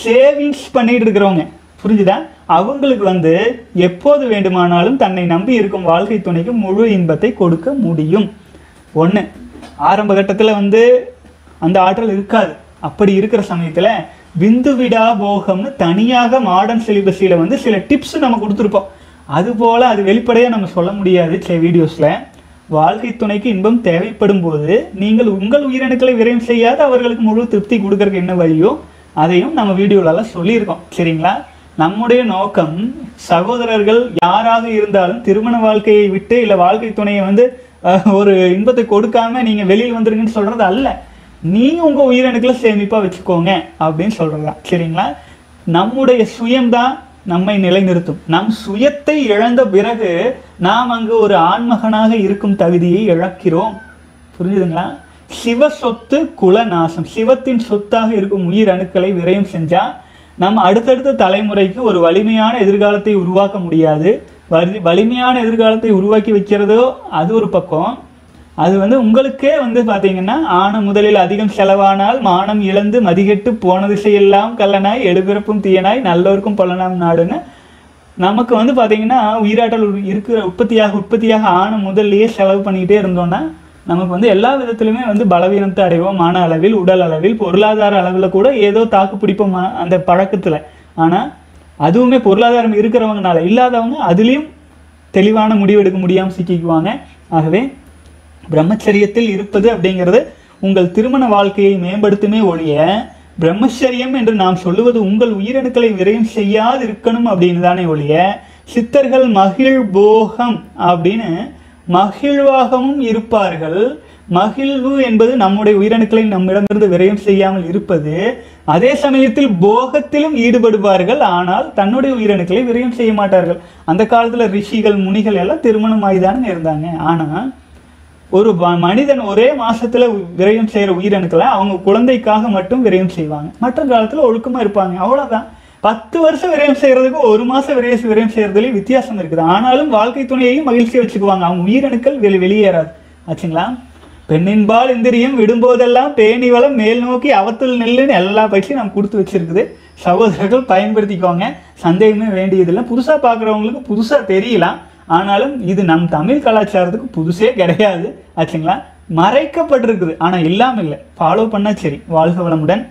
சேவிங்ஸ் பண்ணிட்டு இருக்கிறவங்க, புரிஞ்சுதா? அவங்களுக்கு எப்போது வேண்டுமானாலும் தன்னை நம்பி இருக்கும் வாழ்க்கை துணைக்கு முழு இன்பத்தை கொடுக்க முடியும். ஒன்று, ஆரம்ப கட்டத்தில் அந்த ஆற்றல் இருக்காது. அப்படி இருக்கிற சமயத்தில் விந்து விடா போகம்னு தனியாக மாடர்ன் சிலிபஸில் சில டிப்ஸ் நம்ம கொடுத்துருப்போம். அதுபோல் அது வெளிப்படையாக நம்ம சொல்ல முடியாது சில வீடியோஸில். வாழ்க்கை துணைக்கு இன்பம் தேவைப்படும் போது நீங்கள் உங்கள் உயிரணுக்களை விரையும் செய்யாது அவர்களுக்கு முழு திருப்தி கொடுக்கறதுக்கு என்ன வழியோ அதையும் நம்ம வீடியோவிலலாம் சொல்லியிருக்கோம். சரிங்களா? நம்முடைய நோக்கம் சகோதரர்கள் யாராக இருந்தாலும் திருமண வாழ்க்கையை விட்டு இல்லை வாழ்க்கை துணையை ஒரு இன்பத்தை கொடுக்காம நீங்கள் வெளியில் வந்துருங்கன்னு சொல்கிறது அல்ல. நீங்கள் உங்கள் உயிரணுக்களை சேமிப்பாக வச்சுக்கோங்க அப்படின்னு சொல்கிறதா. சரிங்களா? நம்முடைய சுயம்தான் நம்மை நிலைநிறுத்தும். நம் சுயத்தை இழந்த பிறகு நாம் அங்கு ஒரு ஆண்மகனாக இருக்கும் தகுதியை இழக்கிறோம். புரிஞ்சுதுங்களா? சிவ சொத்து குலநாசம். சிவத்தின் சொத்தாக இருக்கும் உயிர் அணுக்களை விரயம் செஞ்சால் நம்ம அடுத்தடுத்த தலைமுறைக்கு ஒரு வலிமையான எதிர்காலத்தை உருவாக்க முடியாது. வலிமையான எதிர்காலத்தை உருவாக்கி வைக்கிறதோ அது ஒரு பக்கம். அது உங்களுக்கே பார்த்தீங்கன்னா ஆண முதலில் அதிகம் செலவானால் மானம் இழந்து மதிகெட்டு போன திசையெல்லாம் கல்லனாய் எடுபிறப்பும் தீயனாய் நல்லோருக்கும் பலனாம் நாடுன்னு நமக்கு பார்த்தீங்கன்னா உயிராற்றல் இருக்கிற உற்பத்தியாக ஆண முதல்லையே செலவு பண்ணிக்கிட்டே இருந்தோன்னா நமக்கு எல்லா விதத்திலுமே பலவீனத்தை அடைவோம். மான அளவில், உடல் அளவில், பொருளாதார அளவில் கூட ஏதோ தாக்கு பிடிப்போம் அந்த பழக்கத்தில். ஆனால் அதுவுமே பொருளாதாரம் இருக்கிறவங்கனால, இல்லாதவங்க அதுலேயும் தெளிவான முடிவெடுக்க முடியாமல் சிக்கிக்குவாங்க. ஆகவே பிரம்மச்சரியத்தில் இருப்பது அப்படிங்கிறது உங்கள் திருமண வாழ்க்கையை மேம்படுத்துமே ஒழிய பிரம்மச்சரியம் என்று நாம் சொல்லுவது உங்கள் உயிரணுக்களை விரையும் செய்யாது இருக்கணும் அப்படின்னு தானே ஒழிய சித்தர்கள் மகிழ் போகம் அப்படின்னு மகிழ்வாகவும் இருப்பார்கள். மகிழ்வு என்பது நம்முடைய உயிரணுக்களை நம்மிடமிருந்து விரையும் செய்யாமல் இருப்பது. அதே சமயத்தில் போகத்திலும் ஈடுபடுவார்கள், ஆனால் தன்னுடைய உயிரணுக்களை விரையும் செய்ய மாட்டார்கள். அந்த காலத்தில் ரிஷிகள் முனிகள் எல்லாம் திருமணமாகிதானே இருந்தாங்க. ஆனால் ஒரு மனிதன் ஒரே மாசத்துல விரயம் செய்யற உயிரணுக்களை அவங்க குழந்தைக்காக மட்டும் விரயம் செய்வாங்க. மற்ற காலத்துல ஒழுக்கமா இருப்பாங்க. அவ்வளவுதான். 10 வருஷம் விரயம் செய்யறதுக்கு 1 மாசம் விரயம் செய்யறதுலயும் வித்தியாசம் இருக்குது. ஆனாலும் வாழ்க்கை துணையையும் மகிழ்ச்சியை வச்சுக்குவாங்க. அவங்க உயிரணுக்கள் வெளியேறாது. ஆச்சுங்களா? பெண்ணின்பால் இந்திரியம் விடும்போதெல்லாம் பேணி வளம் மேல் நோக்கி அவத்தல் நெல்லுன்னு எல்லா பயிற்சியும் நம்ம கொடுத்து வச்சிருக்குது. சகோதரர்கள் பயன்படுத்திக்கோங்க. சந்தேகமே வேண்டியதில்லை. புதுசா பாக்குறவங்களுக்கு புதுசா தெரியலாம். ஆனாலும் இது நம் தமிழ் கலாச்சாரத்துக்கு புதுசே கிடையாது. ஆச்சுங்களா? மறைக்கப்பட்டிருக்குது, ஆனால் இல்லாமல் இல்லை. ஃபாலோ பண்ணால் சரி. வாழ்க வளமுடன்.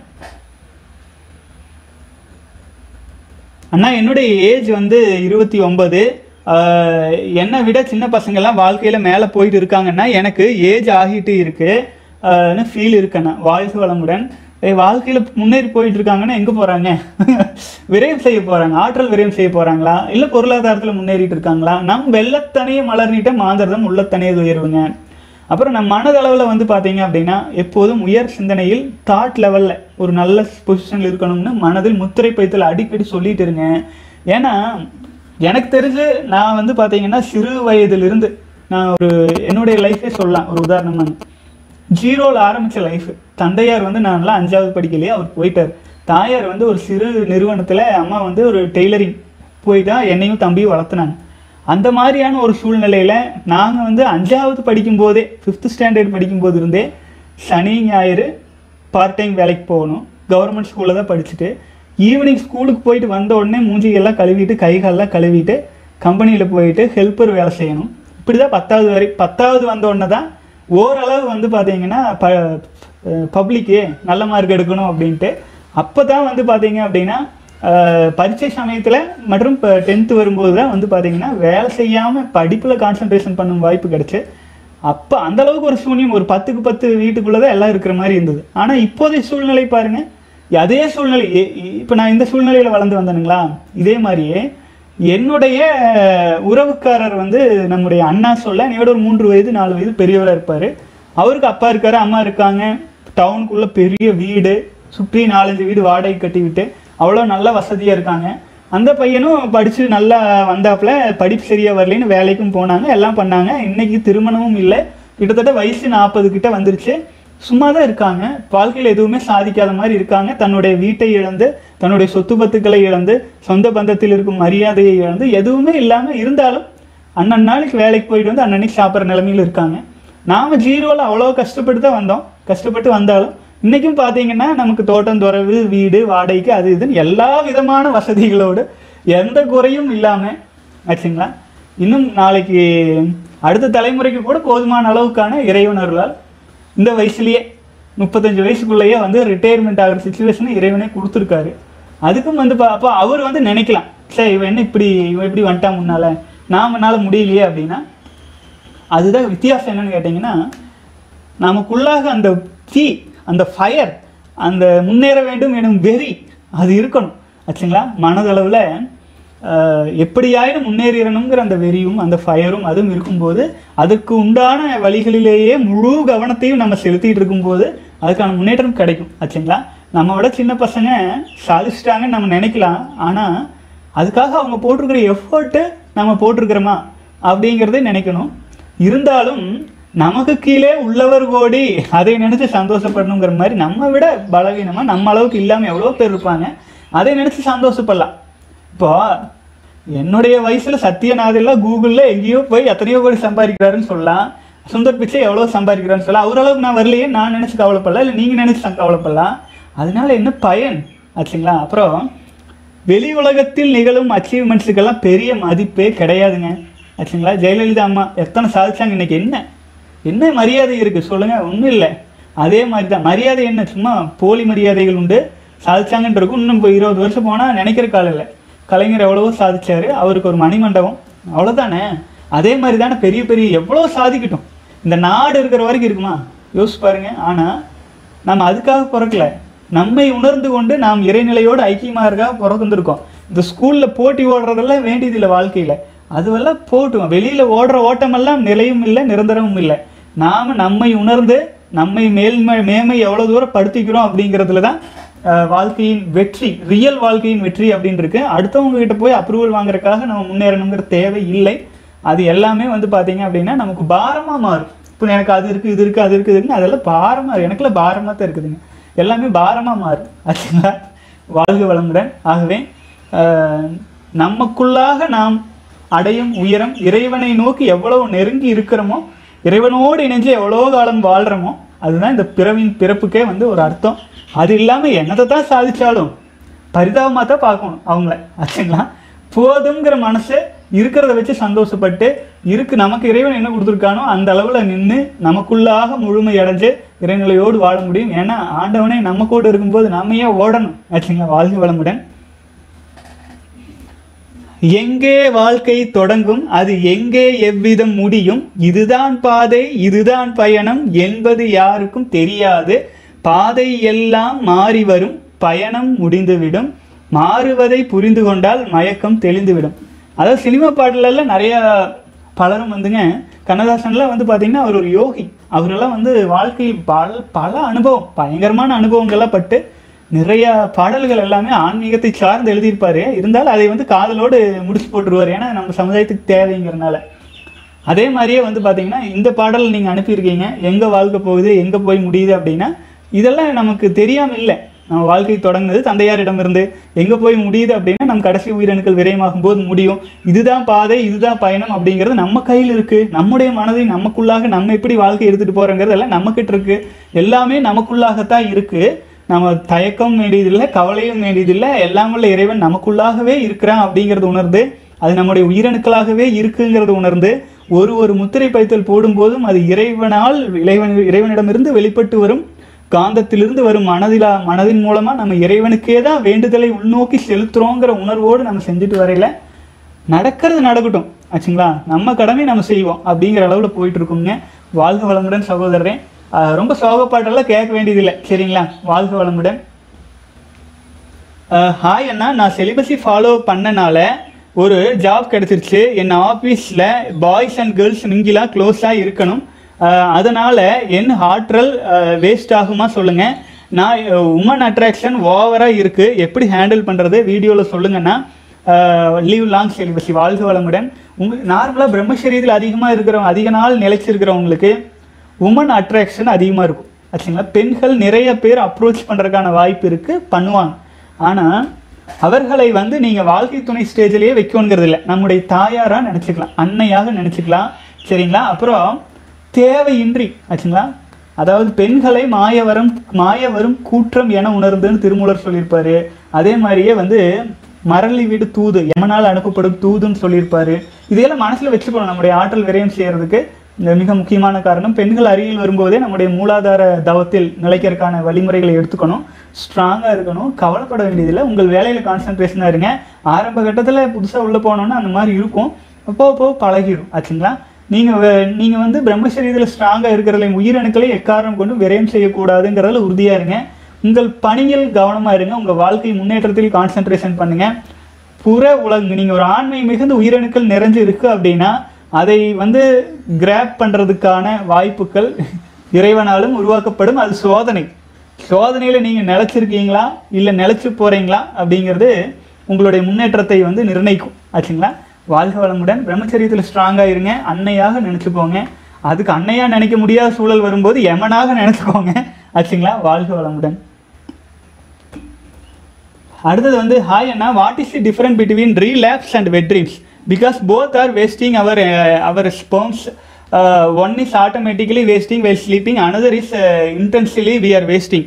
அண்ணா, என்னுடைய ஏஜ் 29. என்னை விட சின்ன பசங்கள்லாம் வாழ்க்கையில் மேலே போயிட்டு இருக்காங்கன்னா எனக்கு ஏஜ் ஆகிட்டு இருக்குன்னு ஃபீல் இருக்கேண்ணா. வாழ்க வளமுடன். வாழ்க்கையில் முன்னேறி போயிட்டு இருக்காங்கன்னா எங்கே போகிறாங்க? விரயம் செய்ய போகிறாங்க. ஆற்றல் விரயம் செய்ய போகிறாங்களா? இல்லை பொருளாதாரத்தில் முன்னேறிட்டு இருக்காங்களா? நம் வெள்ளத்தனையை மலர்னிட்ட மாந்தர்தம் உள்ளத்தனையை உயர்வுங்க. அப்புறம் நம்ம மனதளவில் பார்த்தீங்க அப்படின்னா எப்போதும் உயர் சிந்தனையில் தாட் லெவலில் ஒரு நல்ல பொசிஷனில் இருக்கணும்னு மனதில் முத்திரை பைத்தல் அடிக்கடி சொல்லிட்டு இருங்க. ஏன்னா எனக்கு தெரிஞ்சு நான் பார்த்தீங்கன்னா சிறு வயதிலிருந்து நான் என்னுடைய லைஃபே சொல்லலாம். ஒரு உதாரணமாக 0ல் ஆரம்பித்த லைஃப். தந்தையார் நான்லாம் 5வது படிக்கலையே அவர் போயிட்டார். தாயார் ஒரு சிறு நிறுவனத்தில், அம்மா ஒரு டெய்லரிங் போயிட்டா என்னையும் தம்பியும் வளர்த்துனாங்க. அந்த மாதிரியான ஒரு சூழ்நிலையில் நாங்கள் 5வது படிக்கும்போதே 5th standard படிக்கும்போது இருந்தே சனி ஞாயிறு பார்ட் டைம் வேலைக்கு போகணும். கவர்மெண்ட் ஸ்கூலில் தான் படிச்சுட்டு ஈவினிங் ஸ்கூலுக்கு போயிட்டு வந்த உடனே மூஞ்சிகள்லாம் கழுவிட்டு கைகாலெலாம் கழுவிட்டு கம்பெனியில் போயிட்டு ஹெல்ப்பர் வேலை செய்யணும். இப்படி தான் 10வது வரை. 10வது வந்த உடனே தான் ஓரளவு பார்த்தீங்கன்னா பப்ளிக்கு நல்ல மார்க் எடுக்கணும் அப்படின்ட்டு அப்போ தான் பார்த்தீங்க அப்படின்னா பரீட்சை சமயத்தில் மற்றும் இப்போ 10th வரும்போது தான் வந்து பார்த்திங்கன்னா வேலை செய்யாமல் படிப்பில் கான்சன்ட்ரேஷன் பண்ணும் வாய்ப்பு கிடச்சி. அப்போ அந்தளவுக்கு ஒரு சூன்யம், ஒரு 10க்கு 10 வீட்டுக்குள்ளே தான் எல்லாம் இருக்கிற மாதிரி இருந்தது. ஆனால் இப்போதைய சூழ்நிலை பாருங்கள், அதே சூழ்நிலை இப்போ நான் இந்த சூழ்நிலையில் வளர்ந்து வந்தேனுங்களா, இதே மாதிரியே என்னுடைய உறவுக்காரர் வந்து நம்முடைய அண்ணா சொல்ல என்னோட ஒரு 3 வயது 4 வயது பெரியவராக இருப்பார். அவருக்கு அப்பா இருக்கார், அம்மா இருக்காங்க, டவுனுக்குள்ளே பெரிய வீடு, சுற்றி 4-5 வீடு வாடகை கட்டிவிட்டு அவ்வளோ நல்ல வசதியாக இருக்காங்க. அந்த பையனும் படித்து நல்லா வந்தாப்புல, படிப்பு சரியாக வரலன்னு வேலைக்கும் போனாங்க, எல்லாம் பண்ணாங்க. இன்றைக்கி திருமணமும் இல்லை, கிட்டத்தட்ட வயசு 40 கிட்ட வந்துருச்சு. சும்மா தான் இருக்காங்க, வாழ்க்கையில் எதுவுமே சாதிக்காத மாதிரி இருக்காங்க. தன்னுடைய வீட்டை இழந்து, தன்னுடைய சொத்து பத்துக்களை இழந்து, சொந்த பந்தத்தில் இருக்கும் மரியாதையை இழந்து, எதுவுமே இல்லாமல் இருந்தாலும் அண்ணன் நாளைக்கு வேலைக்கு போயிட்டு வந்து அண்ணனைக்கு சாப்பிட்ற நிலைமையில் இருக்காங்க. நாம் ஜீரோவில் அவ்வளோ கஷ்டப்பட்டு தான் வந்தோம். கஷ்டப்பட்டு வந்தாலும் இன்றைக்கும் பார்த்தீங்கன்னா நமக்கு தோட்டம், துறவு, வீடு வாடகைக்கு, அது இதுன்னு எல்லா விதமான வசதிகளோடு எந்த குறையும் இல்லாமல் ஆச்சுங்களா. இன்னும் நாளைக்கு அடுத்த தலைமுறைக்கு கூட போதுமான அளவுக்கான இறைவனர்களால் இந்த வயசுலேயே 35 வயசுக்குள்ளேயே வந்து ரிட்டையர்மெண்ட் ஆகிற சுச்சுவேஷனை இறைவனே கொடுத்துருக்காரு. அதுக்கும் வந்து அப்போ அவர் வந்து நினைக்கலாம், சரி இவன் என்ன இப்படி, இவன் இப்படி வந்துட்டான் முன்னால், நாமனால் முடியலையே அப்படின்னா. அதுதான் வித்தியாசம். என்னென்னு கேட்டிங்கன்னா, நமக்குள்ளாக அந்த தீ, அந்த ஃபயர், அந்த முன்னேற வேண்டும் எனும் வெறி அது இருக்கணும் ஆச்சுங்களா. மனதளவில் எப்படியாயினும் முன்னேறிடணுங்கிற அந்த வெறியும் அந்த ஃபயரும் அதுவும் இருக்கும்போது, அதுக்கு உண்டான வழிகளிலேயே முழு கவனத்தையும் நம்ம செலுத்திகிட்டு இருக்கும்போது அதுக்கான முன்னேற்றம் கிடைக்கும் ஆச்சுங்களா. நம்மளோட சின்ன பசங்க சாதிச்சிட்டாங்கன்னு நம்ம நினைக்கலாம், ஆனால் அதுக்காக அவங்க போட்டிருக்கிற எஃபர்ட்டு நம்ம போட்டிருக்கிறோமா அப்படிங்கிறதே நினைக்கணும். இருந்தாலும் நமக்கு கீழே உள்ளவர் கோடி, அதை நினச்சி சந்தோஷப்படணுங்கிற மாதிரி நம்ம விட பலவீனமாக, நம்ம அளவுக்கு இல்லாமல் எவ்வளோ பேர் இருப்பாங்க, அதை நினச்சி சந்தோஷப்படலாம். இப்போது என்னுடைய வயசில் சத்யநாதெல்லாம் கூகுளில் எங்கேயோ போய் எத்தனையோ கோடி சம்பாதிக்கிறாருன்னு சொல்லலாம், சுந்தர் பிச்சை எவ்வளோ சம்பாதிக்கிறான்னு சொல்லலாம். அவரளவுக்கு நான் வரலையே, நான் நினச்சி கவலைப்படலாம், இல்லை நீங்கள் நினச்சி கவலைப்படலாம். அதனால என்ன பயன் ஆச்சுங்களா. அப்புறம் வெளி உலகத்தில் நிகழும் அச்சீவ்மெண்ட்ஸுக்கெல்லாம் பெரிய மதிப்பே கிடையாதுங்க ஆச்சுங்களா. ஜெயலலிதா அம்மா எத்தனை சாதிச்சாங்க, இன்றைக்கி என்ன மரியாதை இருக்குது சொல்லுங்கள், ஒன்றும் இல்லை. அதே மாதிரி தான் மரியாதை, என்ன சும்மா போலி மரியாதைகள் உண்டு. சாதிச்சாங்கன்ற இருக்கும், இன்னும் இப்போ 20 வருஷம் போனால் நினைக்கிற காலையில் கலைஞர் எவ்வளவோ சாதிச்சார், அவருக்கு ஒரு மணிமண்டபம், அவ்வளோதானே. அதே மாதிரி தானே பெரிய பெரிய எவ்வளோ சாதிக்கட்டும், இந்த நாடு இருக்கிற வரைக்கும் இருக்குமா யோசிச்சு பாருங்கள். ஆனால் நாம் அதுக்காக பிறக்கல, நம்மை உணர்ந்து கொண்டு நாம் இறைநிலையோடு ஐக்கியமாக இருக்காக பிறந்துருக்கோம். இந்த ஸ்கூலில் போட்டி ஓடுறதெல்லாம் வேண்டியதில்லை வாழ்க்கையில், அதுவெல்லாம் போட்டுவோம். வெளியில் ஓடுற ஓட்டமெல்லாம் நிலையும் இல்லை, நிரந்தரமும் இல்லை. நாம் நம்மை உணர்ந்து நம்மை மேன்மை எவ்வளோ தூரம் படுத்திக்கிறோம் அப்படிங்கிறதுல தான் வாழ்க்கையின் வெற்றி, ரியல் வாழ்க்கையின் வெற்றி அப்படின்னு இருக்கு. அடுத்தவங்ககிட்ட போய் அப்ரூவல் வாங்குறதுக்காக நம்ம முன்னேறணுங்கிற தேவை இல்லை. அது எல்லாமே வந்து பார்த்திங்க அப்படின்னா நமக்கு பாரமாக மாறும். இப்போ எனக்கு அது இருக்குது, இது இருக்குது, அது இருக்குது, இருக்குன்னு அதெல்லாம் பாரமாக, எனக்குள்ள பாரமாக தான் இருக்குதுங்க, எல்லாமே பாரமாக மாறும் ஆச்சுங்களா. வாழ்க வளமுடன். ஆகவே நமக்குள்ளாக நாம் அடையும் உயரம், இறைவனை நோக்கி எவ்வளோ நெருங்கி இருக்கிறோமோ, இறைவனோடு இணைஞ்சு எவ்வளோ காலம் வாழ்கிறோமோ, அதுதான் இந்த பிறவின் பிறப்புக்கே வந்து ஒரு அர்த்தம். அது இல்லாமல் என்னத்தை தான் சாதித்தாலும் பரிதாபமாக தான் பார்க்கணும் அவங்கள ஆச்சுங்களா. போதுங்கிற மனசு இருக்கிறத வச்சு சந்தோஷப்பட்டு நமக்கு இறைவன் என்ன கொடுத்துருக்கானோ அந்த அளவில் நின்று நமக்குள்ளாக முழுமை அடைஞ்சு இறைநிலையோடு வாழ முடியும். ஏன்னா ஆண்டவனே நம்ம கூட இருக்கும்போது நம்ம ஏன் ஓடணும் ஆச்சுங்களா. வாழ்க வளமுடன். எங்கே வாழ்க்கை தொடங்கும், அது எங்கே எவ்விதம் முடியும், இதுதான் பாதை, இதுதான் பயணம் என்பது யாருக்கும் தெரியாது. பாதை எல்லாம் மாறி வரும், பயணம் முடிந்துவிடும். மாறுவதை புரிந்து கொண்டால் மயக்கம் தெளிந்துவிடும். அதாவது சினிமா பாடலெல்லாம் நிறையா பலரும் வந்துங்க, கண்ணதாசன்லாம் வந்து பார்த்திங்கன்னா அவர் ஒரு யோகி, அவரெல்லாம் வந்து வாழ்க்கையில் பல அனுபவம், பயங்கரமான அனுபவங்கள்லாம் பட்டு நிறையா பாடல்கள் எல்லாமே ஆன்மீகத்தை சார்ந்து எழுதியிருப்பார். இருந்தாலும் அதை வந்து காதலோடு முடிச்சு போட்டுருவார், ஏன்னா நம்ம சமுதாயத்துக்கு தேவைங்கிறனால. அதே மாதிரியே வந்து பார்த்திங்கன்னா இந்த பாடல் நீங்கள் அனுப்பியிருக்கீங்க, எங்கே வாழ்க்கை போகுது, எங்கே போய் முடியுது அப்படின்னா இதெல்லாம் நமக்கு தெரியாமல் இல்லை. நம்ம வாழ்க்கை தொடங்குது தந்தையாரிடமிருந்து, எங்கே போய் முடியுது அப்படின்னா நம்ம கடைசி உயிரணுக்கள் விரயமாகும் போது முடியும். இதுதான் பாதை, இதுதான் பயணம் அப்படிங்கிறது நம்ம கையில் இருக்குது. நம்முடைய மனதை நமக்குள்ளாக நம்ம எப்படி வாழ்க்கை எடுத்துகிட்டு போகிறோங்கிறது எல்லாம் நம்மக்கிட்ட இருக்குது, எல்லாமே நமக்குள்ளாகத்தான் இருக்குது. நம்ம தயக்கம் வேண்டியதில்லை, கவலையும் வேண்டியதில்லை, எல்லாம் உள்ள இறைவன் நமக்குள்ளாகவே இருக்கிறான் அப்படிங்கிறது உணர்ந்து, அது நம்முடைய உயிரணுக்களாகவே இருக்குங்கிறது உணர்ந்து, ஒரு முத்திரை பைத்தல் போடும்போதும் அது இறைவனிடமிருந்து வெளிப்பட்டு வரும் காந்தத்திலிருந்து வரும் மனதின் மூலமாக நம்ம இறைவனுக்கே தான் வேண்டுதலை உள்நோக்கி செலுத்துகிறோங்கிற உணர்வோடு நம்ம செஞ்சுட்டு வரையில நடக்கிறது நடக்கட்டும் ஆச்சுங்களா, நம்ம கடமை நம்ம செய்வோம் அப்படிங்கிற அளவில் போயிட்டு இருக்கோங்க. வாழ்க வளமுடன் சகோதரரே. ரொம்ப சோக பாட்டெல்லாம் கேட்க வேண்டியதில்லை சரிங்களா. வாழ்க வளமுடன். ஹாய் அண்ணா, நான் செலிபஸை ஃபாலோ பண்ணனால ஒரு ஜாப் கிடச்சிருச்சு. என் ஆஃபீஸில் பாய்ஸ் அண்ட் கேர்ள்ஸ் மிங்கிலாம் க்ளோஸாக இருக்கணும், அதனால் என் ஆற்றல் வேஸ்ட் ஆகுமா சொல்லுங்கள். நான் உமன் அட்ராக்ஷன் ஓவராக இருக்குது, எப்படி ஹேண்டில் பண்ணுறது வீடியோவில் சொல்லுங்கன்னா. லீவ் லாங் செலிபஸை. வாழ்க வளமுடன். நார்மலாக பிரம்மச்சரியத்தில் அதிகமாக இருக்கிறவங்க, அதிக நாள் நிலைச்சிருக்கிறவங்களுக்கு உமன் அட்ராக்ஷன் அதிகமாக இருக்கும் ஆச்சுங்களா. பெண்கள் நிறைய பேர் அப்ரோச் பண்ணுறதுக்கான வாய்ப்பு இருக்குது, பண்ணுவாங்க. ஆனால் அவர்களை நீங்கள் வாழ்க்கை துணை ஸ்டேஜ்லேயே வைக்கணுங்கிறது இல்லை, நம்முடைய தாயாராக நினச்சிக்கலாம், அன்னையாக நினச்சிக்கலாம் சரிங்களா. அப்புறம் தேவையின்றி ஆச்சுங்களா, அதாவது பெண்களை மாயவரும் கூற்றம் என உணர்ந்துன்னு திருமூலர் சொல்லியிருப்பார். அதே மாதிரியே மரளி வீடு தூது, எமனால் அனுப்பப்படும் தூதுன்னு சொல்லியிருப்பார். இதையெல்லாம் மனசில் வச்சுக்கணும். நம்முடைய ஆற்றல் விரயம் செய்கிறதுக்கு மிக முக்கியமான காரணம் பெண்கள் அருகில் வரும்போதே நம்முடைய மூலாதார தவத்தில் நிலைக்கிறதுக்கான வழிமுறைகளை எடுத்துக்கணும், ஸ்ட்ராங்காக இருக்கணும், கவலைப்பட வேண்டியதில்லை. உங்கள் வேலையில் கான்சன்ட்ரேஷனாக இருங்க. ஆரம்ப கட்டத்தில் புதுசாக உள்ளே போனோன்னா அந்த மாதிரி இருக்கும், அப்போ போக பழகிடும் ஆச்சுங்களா. நீங்கள் பிரம்மச்சரியத்தில் ஸ்ட்ராங்காக இருக்கிறதுல உயிரணுக்களை எக்காரணம் கொண்டு விரயம் செய்யக்கூடாதுங்கிறதுல உறுதியாக இருங்க. உங்கள் பணியில் கவனமாக இருங்க. உங்கள் வாழ்க்கை முன்னேற்றத்தில் கான்சன்ட்ரேஷன் பண்ணுங்கள். புற உலகு நீங்கள் ஒரு ஆண்மை மிகுந்த உயிரணுக்கள் நிறைஞ்சு இருக்குது அப்படின்னா அதை கிராப் பண்ணுறதுக்கான வாய்ப்புகள் இறைவனாலும் உருவாக்கப்படும். அது சோதனையில் நீங்கள் நிலச்சிருக்கீங்களா இல்லை நிலச்சி போகிறீங்களா அப்படிங்கிறது உங்களுடைய முன்னேற்றத்தை நிர்ணயிக்கும் ஆச்சுங்களா. வாழ்க வளமுடன். பிரம்மச்சரியத்தில் ஸ்ட்ராங்காக இருங்க, அன்னையாக நினச்சிக்கோங்க. அதுக்கு அன்னையாக நினைக்க முடியாத சூழல் வரும்போது எமனாக நினச்சிக்கோங்க ஆச்சுங்களா. வாழ்க வளமுடன். அடுத்தது ஹாய் அண்ணா, what is the difference between relapse and wet dreams? Because both are wasting our sperms. One is automatically wasting while sleeping, another is intensely we are wasting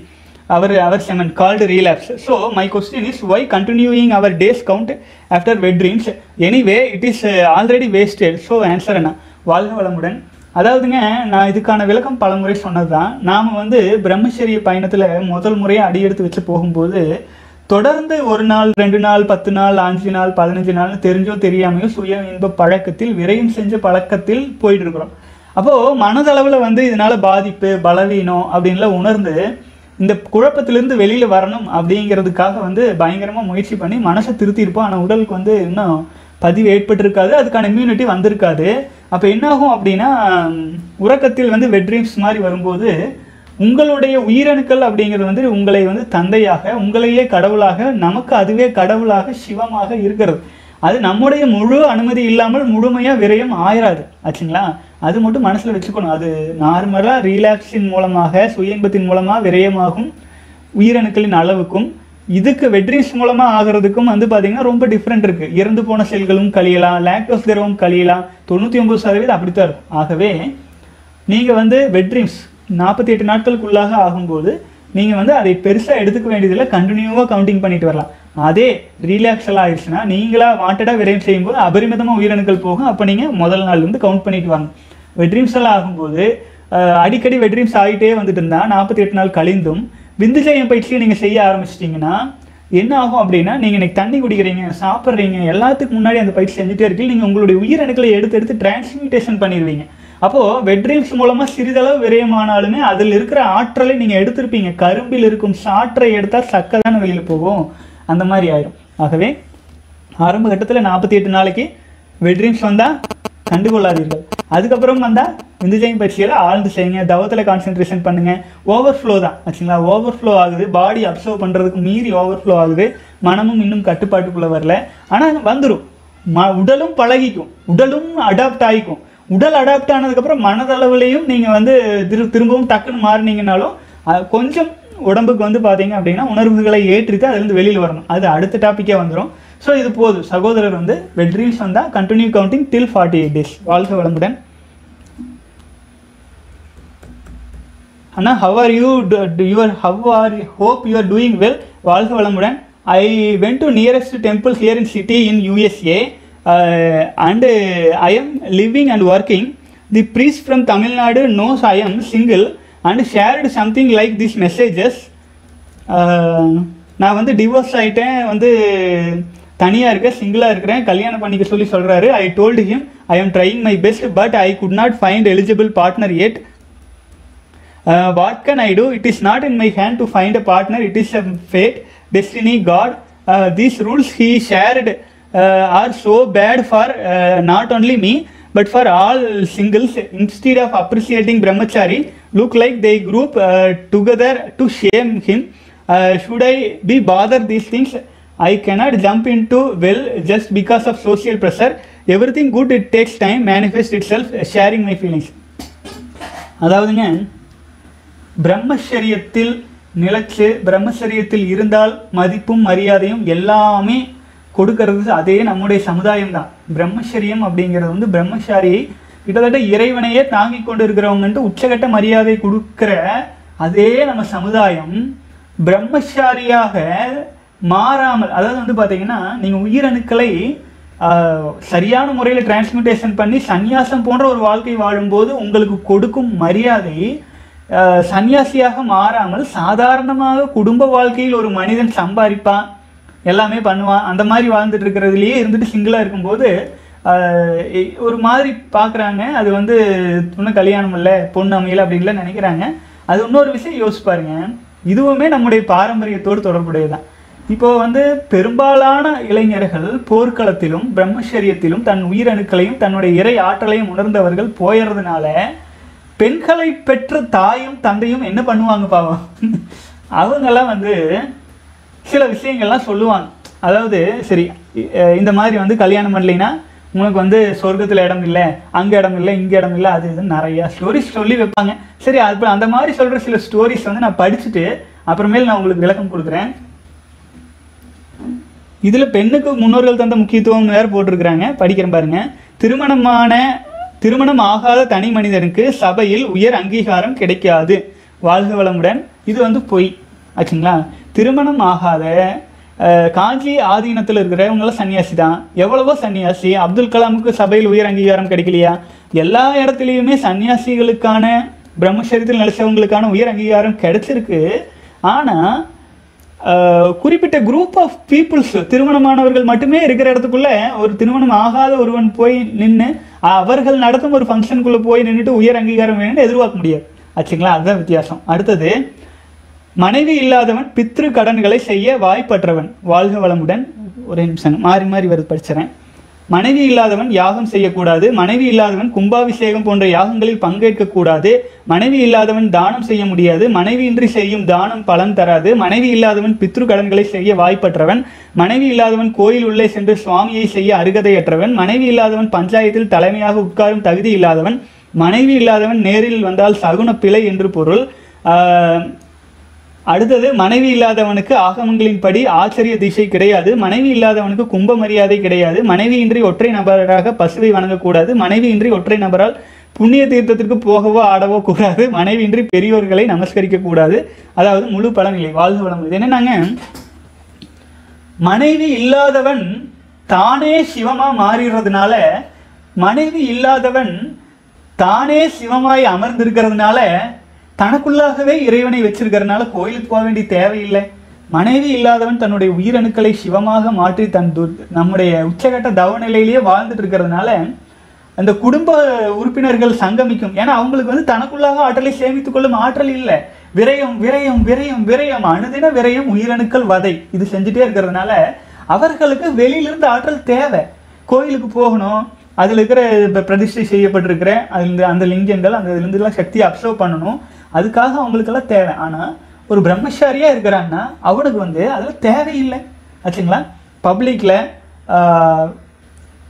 our semen called relapse. So my question is, why continuing our days count after wet dreams? Anyway, it is already wasted, so answer na. Valga valamudan. adavudunga na idukana vilakam palamurai sonnadha. Naam brahmacharya payanathile modal murai adi eduthu vechu pogumbodhu தொடர்ந்து ஒரு நாள் 2 நாள் 10 நாள் 5 நாள் 15 நாள் தெரிஞ்சோ தெரியாமையோ சுய இன்ப பழக்கத்தில் விரயம் செஞ்ச பழக்கத்தில் போயிட்டு இருக்கிறோம். அப்போது மனதளவில் இதனால் பாதிப்பு பலவீனம் அப்படின்லாம் உணர்ந்து இந்த குழப்பத்திலேருந்து வெளியில் வரணும் அப்படிங்கிறதுக்காக பயங்கரமாக முயற்சி பண்ணி மனசை திருத்தியிருப்போம். ஆனால் உடலுக்கு இன்னும் பதிவு ஏற்பட்டிருக்காது, அதுக்கான இம்யூனிட்டி வந்திருக்காது. அப்போ என்னாகும் அப்படின்னா உறக்கத்தில் வெட் ட்ரீம்ஸ் மாதிரி வரும்போது உங்களுடைய உயிரணுக்கள் அப்படிங்கிறது உங்களை தந்தையாக, உங்களையே கடவுளாக, நமக்கு அதுவே கடவுளாக சிவமாக இருக்கிறது. அது நம்முடைய முழு அனுமதி இல்லாமல் முழுமையாக விரயம் ஆயிராது ஆச்சுங்களா. அது மட்டும் மனசில் வச்சுக்கணும். அது நார்மலாக ரீலாக்ஸின் மூலமாக சுய இன்பத்தின் மூலமாக விரயமாகும் உயிரணுக்களின் அளவுக்கும் இதுக்கு வெட்ரீஸ் மூலமாக ஆகிறதுக்கும் பார்த்தீங்கன்னா ரொம்ப டிஃப்ரெண்ட் இருக்குது. இறந்து போன செல்களும் கழியலாம், லாக்டோஸ் திரவம் கழியலாம், 99% அப்படித்தான் இருக்கும். ஆகவே நீங்கள் வெட்ரீம்ஸ் 48 நாட்களுக்குள்ளாக ஆகும்போது நீங்கள் அதை பெருசாக எடுத்துக்க வேண்டியதில்லை, கண்டினியூவாக கவுண்டிங் பண்ணிட்டு வரலாம். அதே ரீலாக்ஸல் ஆகிடுச்சுன்னா நீங்களாக வாண்டடாக விரயம் செய்யும்போது அபரிமிதமாக உயிரணுக்கள் போகும். அப்போ நீங்கள் முதல் நாள்லேருந்து கவுண்ட் பண்ணிட்டு வாங்க. வெட்ரீம்ஸெல்லாம் ஆகும்போது அடிக்கடி வெட்ரீம்ஸ் ஆகிட்டே இருந்தால் 48 நாள் கழிந்தும் விந்து ஜயம் பயிற்சியை நீங்கள் செய்ய ஆரம்பிச்சிட்டிங்கன்னா என்ன ஆகும் அப்படின்னா, நீங்கள் இன்றைக்கி தண்ணி குடிக்கிறீங்க, சாப்பிட்றீங்க, எல்லாத்துக்கு முன்னாடி அந்த பயிற்சி செஞ்சுட்டே இருக்கீங்க. நீங்கள் உங்களுடைய உயிரணுக்களை எடுத்து டிரான்ஸ்மியூட்டேஷன் பண்ணிடுவீங்க. அப்போது வெட்ரீம்ஸ் மூலமாக சிறிதளவு விரயமானாலுமே அதில் இருக்கிற ஆற்றலை நீங்கள் எடுத்திருப்பீங்க. கரும்பில் இருக்கும் சாற்றை எடுத்தால் சக்கை தானே வெளியில் போகும், அந்த மாதிரி ஆயிடும். ஆகவே ஆரம்ப கட்டத்தில் 48 நாளைக்கு வெட்ரீம்ஸ் வந்தால் கண்டுகொள்ளாதீர்கள். அதுக்கப்புறம் வந்தால் விந்துஜயம் பயிற்சியில் ஆழ்ந்து செய்யுங்க, தவத்தில் கான்சென்ட்ரேஷன் பண்ணுங்கள். ஓவர்ஃப்ளோ தான் ஆச்சுங்களா, ஓவர்ஃப்ளோ ஆகுது, பாடி அப்சர்வ் பண்ணுறதுக்கு மீறி ஓவர்ஃப்ளோ ஆகுது, மனமும் இன்னும் கட்டுப்பாட்டுக்குள்ளே வரல. ஆனால் வந்துடும், உடலும் பழகிக்கும், உடலும் அடாப்ட் ஆகிக்கும். உடல் அடாப்ட் ஆனதுக்கப்புறம் மனதளவுலேயும் நீங்கள் திரும்பவும் டக்குன்னு மாறினீங்கனாலும் கொஞ்சம் உடம்புக்கு பார்த்தீங்க அப்படின்னா உணர்வுகளை ஏற்றிட்டு அதுலேருந்து வெளியில் வரணும். அது அடுத்த டாப்பிக்கே வந்துடும். ஸோ இது போதும் சகோதரர். வெட்ரீம்ஸ் வந்தால் கண்டினியூ கவுண்டிங் டில் 48 days. வாழ்க்கை வளமுடன். அண்ணா how are you hope you are doing well. வாழ்க்கை வளமுடன். I went to nearest temple here in city in USA. And I am living and working. The priest from Tamil Nadu knows I am single and shared something like these messages. நான் வந்து divorce ஆகிட்டேன், வந்து தனியாக இருக்கேன், சிங்கிளாக இருக்கிறேன், கல்யாணம் பண்ணிக்க சொல்லி சொல்கிறாரு. I told him I am trying my best but I could not find eligible partner yet. What can I do? It is not in my hand to find a partner. It is a fate, destiny, God. These rules he shared are so bad for not only me but for all singles. Instead of appreciating brahmachari, look like they group together to shame him. Should I be bothered these things? I cannot jump into well just because of social pressure. Everything good, it takes time, manifest itself. Sharing my feelings. அதாவதுங்க பிரம்மச்சரியத்தில் நிலைச்சு பிரம்மச்சரியத்தில் இருந்தால் மதிப்பும் மரியாதையும் எல்லாமே கொடுக்கறது அதே நம்முடைய சமுதாயம் தான். பிரம்மச்சரியம் அப்படிங்கிறது வந்து பிரம்மச்சாரியை கிட்டத்தட்ட இறைவனையே தாங்கி கொண்டு இருக்கிறவங்கன்ட்டு உச்சகட்ட மரியாதை கொடுக்குற அதே நம்ம சமுதாயம் பிரம்மச்சாரியாக மாறாமல், அதாவது வந்து பார்த்தீங்கன்னா நீங்கள் உயிரணுக்களை சரியான முறையில் டிரான்ஸ்மியூட்டேஷன் பண்ணி சந்நியாசம் போன்ற ஒரு வாழ்க்கை வாழும்போது உங்களுக்கு கொடுக்கும் மரியாதை சந்நியாசியாக மாறாமல் சாதாரணமாக குடும்ப வாழ்க்கையில் ஒரு மனிதன் சம்பாதிப்பான், எல்லாமே பண்ணுவான், அந்த மாதிரி வாழ்ந்துட்டு இருக்கிறதுலையே இருந்துட்டு சிங்கிளாக இருக்கும்போது ஒரு மாதிரி பார்க்குறாங்க. அது வந்து இன்னும் கல்யாணம் இல்லை, பொண்ணு அமையலை அப்படின்லாம் நினைக்கிறாங்க. அது இன்னொரு விஷயம் யோசிச்சு பாருங்க, இதுவுமே நம்முடைய பாரம்பரியத்தோடு தொடர்புடையதான். இப்போ வந்து பெரும்பாலான இளைஞர்கள் போர்க்களத்திலும் பிரம்மச்சரியத்திலும் தன் உயிரணுக்களையும் தன்னுடைய இறை ஆற்றலையும் உணர்ந்தவர்கள் போயிடுறதுனால பெண்களை பெற்ற தாயும் தந்தையும் என்ன பண்ணுவாங்க பாவம், அவங்கெல்லாம் வந்து சில விஷயங்கள்லாம் சொல்லுவாங்க. அதாவது சரி இந்த மாதிரி வந்து கல்யாணம் பண்ணலைன்னா உனக்கு வந்து சொர்க்கத்தில் இடம் இல்லை, அங்கே இடம் இல்லை, இங்கே இடம் இல்லை, அது இதுன்னு நிறையா ஸ்டோரிஸ் சொல்லி வைப்பாங்க. சரி அது அந்த மாதிரி சொல்கிற சில ஸ்டோரிஸ் வந்து நான் படிச்சுட்டு அப்புறமேல் நான் உங்களுக்கு விளக்கம் கொடுக்குறேன். இதில் பெண்ணுக்கு முன்னோர்கள் தந்த முக்கியத்துவம் வேறு போட்டிருக்கிறாங்க, படிக்கிறேன் பாருங்க. திருமணம் ஆகாத தனி மனிதனுக்கு சபையில் உயர் அங்கீகாரம் கிடைக்காது, வாழ்க வளமுடன். இது வந்து பொய் ஆச்சுங்களா. திருமணம் ஆகாத காஞ்சி ஆதீனத்தில் இருக்கிறவங்களாம் சன்னியாசி தான், எவ்வளவோ சன்னியாசி. அப்துல் கலாமுக்கு சபையில் உயர் அங்கீகாரம் கிடைக்கலையா? எல்லா இடத்துலையுமே சன்னியாசிகளுக்கான பிரம்மச்சரியத்தில் நிலைச்சவங்களுக்கான உயர் அங்கீகாரம் கிடைச்சிருக்கு. ஆனால் குறிப்பிட்ட குரூப் ஆஃப் பீப்புள்ஸ், திருமணமானவர்கள் மட்டுமே இருக்கிற இடத்துக்குள்ள ஒரு திருமணம் ஆகாத ஒருவன் போய் நின்று அவர்கள் நடத்தும் ஒரு ஃபங்க்ஷனுக்குள்ளே போய் நின்றுட்டு உயர் அங்கீகாரம் வேணும்னு எதிர்பார்க்க முடியாது ஆச்சுங்களா. அதுதான் வித்தியாசம். அடுத்தது, மனைவி இல்லாதவன் பித்ரு கடன்களை செய்ய வாய்ப்பற்றவன், வாழ்க வளமுடன். ஒரு நிமிஷம் மாறி மாறி வருது படிச்சுறேன். மனைவி இல்லாதவன் யாகம் செய்யக்கூடாது, மனைவி இல்லாதவன் கும்பாபிஷேகம் போன்ற யாகங்களில் பங்கேற்கக்கூடாது, மனைவி இல்லாதவன் தானம் செய்ய முடியாது, மனைவியின்றி செய்யும் தானம் பலன் தராது, மனைவி இல்லாதவன் பித்ரு கடன்களை செய்ய வாய்ப்பற்றவன், மனைவி இல்லாதவன் கோயில் உள்ளே சென்று சுவாமியை செய்ய அருகதையற்றவன், மனைவி இல்லாதவன் பஞ்சாயத்தில் தலைமையாக உட்காரும் தகுதி இல்லாதவன், மனைவி இல்லாதவன் நேரில் வந்தால் சகுன பிழை என்று பொருள். அடுத்தது, மனைவி இல்லாதவனுக்கு ஆகமங்களின்படி ஆச்சரிய திசை கிடையாது, மனைவி இல்லாதவனுக்கு கும்ப மரியாதை கிடையாது, மனைவியின்றி ஒற்றை நபராக பசுவை வணங்கக்கூடாது, மனைவியின்றி ஒற்றை நபரால் புண்ணிய தீர்த்தத்திற்கு போகவோ ஆடவோ கூடாது, மனைவியின்றி பெரியோர்களை நமஸ்கரிக்க கூடாது. அதாவது முழு பலனில்லை, வாழ்க வளம். இது என்னன்னாங்க, மனைவி இல்லாதவன் தானே சிவமா மாறிடுறதுனால, மனைவி இல்லாதவன் தானே சிவமாய் அமர்ந்திருக்கிறதுனால, தனக்குள்ளாகவே இறைவனை வச்சிருக்கிறதுனால கோயிலுக்கு போக வேண்டிய தேவையில்லை. மனைவி இல்லாதவன் தன்னுடைய உயிரணுக்களை சிவமாக மாற்றி தன் நம்முடைய உச்சகட்ட தவநிலையிலேயே வாழ்ந்துட்டு இருக்கிறதுனால அந்த குடும்ப உறுப்பினர்கள் சங்கமிக்கும். ஏன்னா அவங்களுக்கு வந்து தனக்குள்ளாக ஆற்றலை சேமித்துக் கொள்ளும் ஆற்றல் இல்லை. விரயம் விரயம் விரயம் விரயம் அணுதின விரயம், உயிரணுக்கள் வதை, இது செஞ்சுட்டே இருக்கிறதுனால அவர்களுக்கு வெளியிலிருந்து ஆற்றல் தேவை. கோயிலுக்கு போகணும், அதில் இருக்கிற இப்போ பிரதிஷ்டை செய்யப்பட்டிருக்கிற அதில் அந்த லிங்கங்கள் அந்த இதுலேருந்துலாம் சக்தியை அப்சர்வ் பண்ணணும், அதுக்காக அவங்களுக்கெல்லாம் தேவை. ஆனால் ஒரு பிரம்மச்சாரியாக இருக்கிறான்னா அவனுக்கு வந்து அதில் தேவையில்லை ஆச்சுங்களா. பப்ளிக்கில்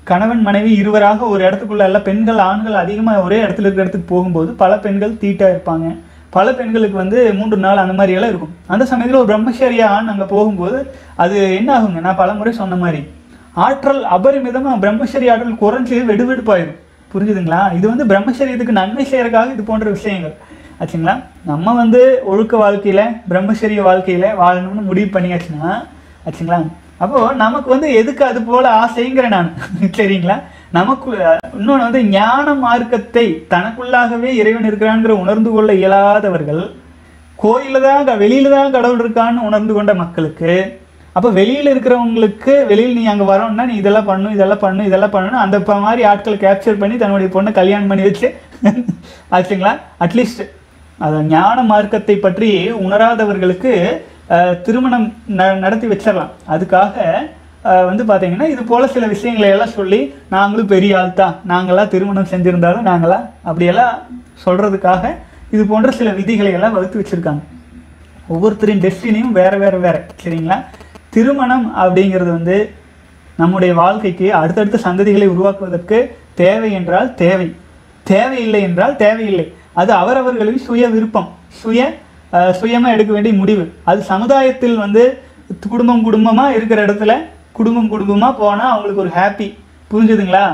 கணவன் மனைவி இருவராக ஒரு இடத்துக்குள்ள எல்லாம் பெண்கள் ஆண்கள் அதிகமாக ஒரே இடத்துல இருக்கிற இடத்துக்கு போகும்போது பல பெண்கள் தீட்டாக இருப்பாங்க, பல பெண்களுக்கு வந்து 3 நாள் அந்த மாதிரியெல்லாம் இருக்கும். அந்த சமயத்தில் ஒரு பிரம்மச்சாரியாக ஆண் அங்கே போகும்போது அது என்ன ஆகுங்க, நான் பல முறை சொன்ன மாதிரி ஆற்றல் அபரிமிதமாக பிரம்மச்சரிய ஆற்றல் குறைஞ்சி வெடுவெடுப்பாயிடும். புரிஞ்சுதுங்களா. இது வந்து பிரம்மச்சரியத்துக்கு நன்மை செய்கிறதுக்காக இது போன்ற விஷயங்கள் ஆச்சுங்களா. நம்ம வந்து ஒழுக்க வாழ்க்கையில் பிரம்மச்சரிய வாழ்க்கையில் வாழணும்னு முடிவு பண்ணியாச்சுன்னா ஆச்சுங்களா, அப்போது நமக்கு வந்து எதுக்கு அது போல் ஆசைங்கிற நான் சரிங்களா. நமக்கு இன்னொன்று வந்து ஞான மார்க்கத்தை தனக்குள்ளாகவே இறைவன் இருக்கிறான்ங்கிற உணர்ந்து கொள்ள இயலாதவர்கள், கோயிலில் தான் வெளியில் தான் கடவுள் இருக்கான்னு உணர்ந்து கொண்ட மக்களுக்கு, அப்போ வெளியில் இருக்கிறவங்களுக்கு வெளியில் நீ அங்கே வரோம்னா நீ இதெல்லாம் பண்ணணும் இதெல்லாம் பண்ணணும் இதெல்லாம் பண்ணணும் அந்த மாதிரி ஆட்களை கேப்சர் பண்ணி தன்னுடைய பொண்ணை கல்யாணம் பண்ணி வச்சு ஆச்சுங்களா. அட்லீஸ்ட் அதை ஞான மார்க்கத்தை பற்றி உணராதவர்களுக்கு திருமணம் நடத்தி வச்சிடலாம். அதுக்காக வந்து பார்த்தீங்கன்னா இது போல் சில விஷயங்களை எல்லாம் சொல்லி நாங்களும் பெரிய ஆள் தான், நாங்களாம் திருமணம் செஞ்சுருந்தாலும் நாங்களாம் அப்படியெல்லாம் சொல்கிறதுக்காக இது போன்ற சில விதிகளை எல்லாம் வகுத்து வச்சுருக்காங்க. ஒவ்வொருத்தரின் டெஸ்டினியும் வேறு வேறு வேறு சரிங்களா. திருமணம் அப்படிங்கிறது வந்து நம்முடைய வாழ்க்கைக்கு அடுத்தடுத்த சந்ததிகளை உருவாக்குவதற்கு தேவை என்றால் தேவை, தேவையில்லை என்றால் தேவையில்லை. அது அவரவர்களின் சுய விருப்பம், சுயமாக எடுக்க வேண்டிய முடிவு. அது சமுதாயத்தில் வந்து குடும்பம் குடும்பமாக இருக்கிற இடத்துல குடும்பம் குடும்பமாக போனால் அவங்களுக்கு ஒரு ஹாப்பி, புரிஞ்சுதுங்களா.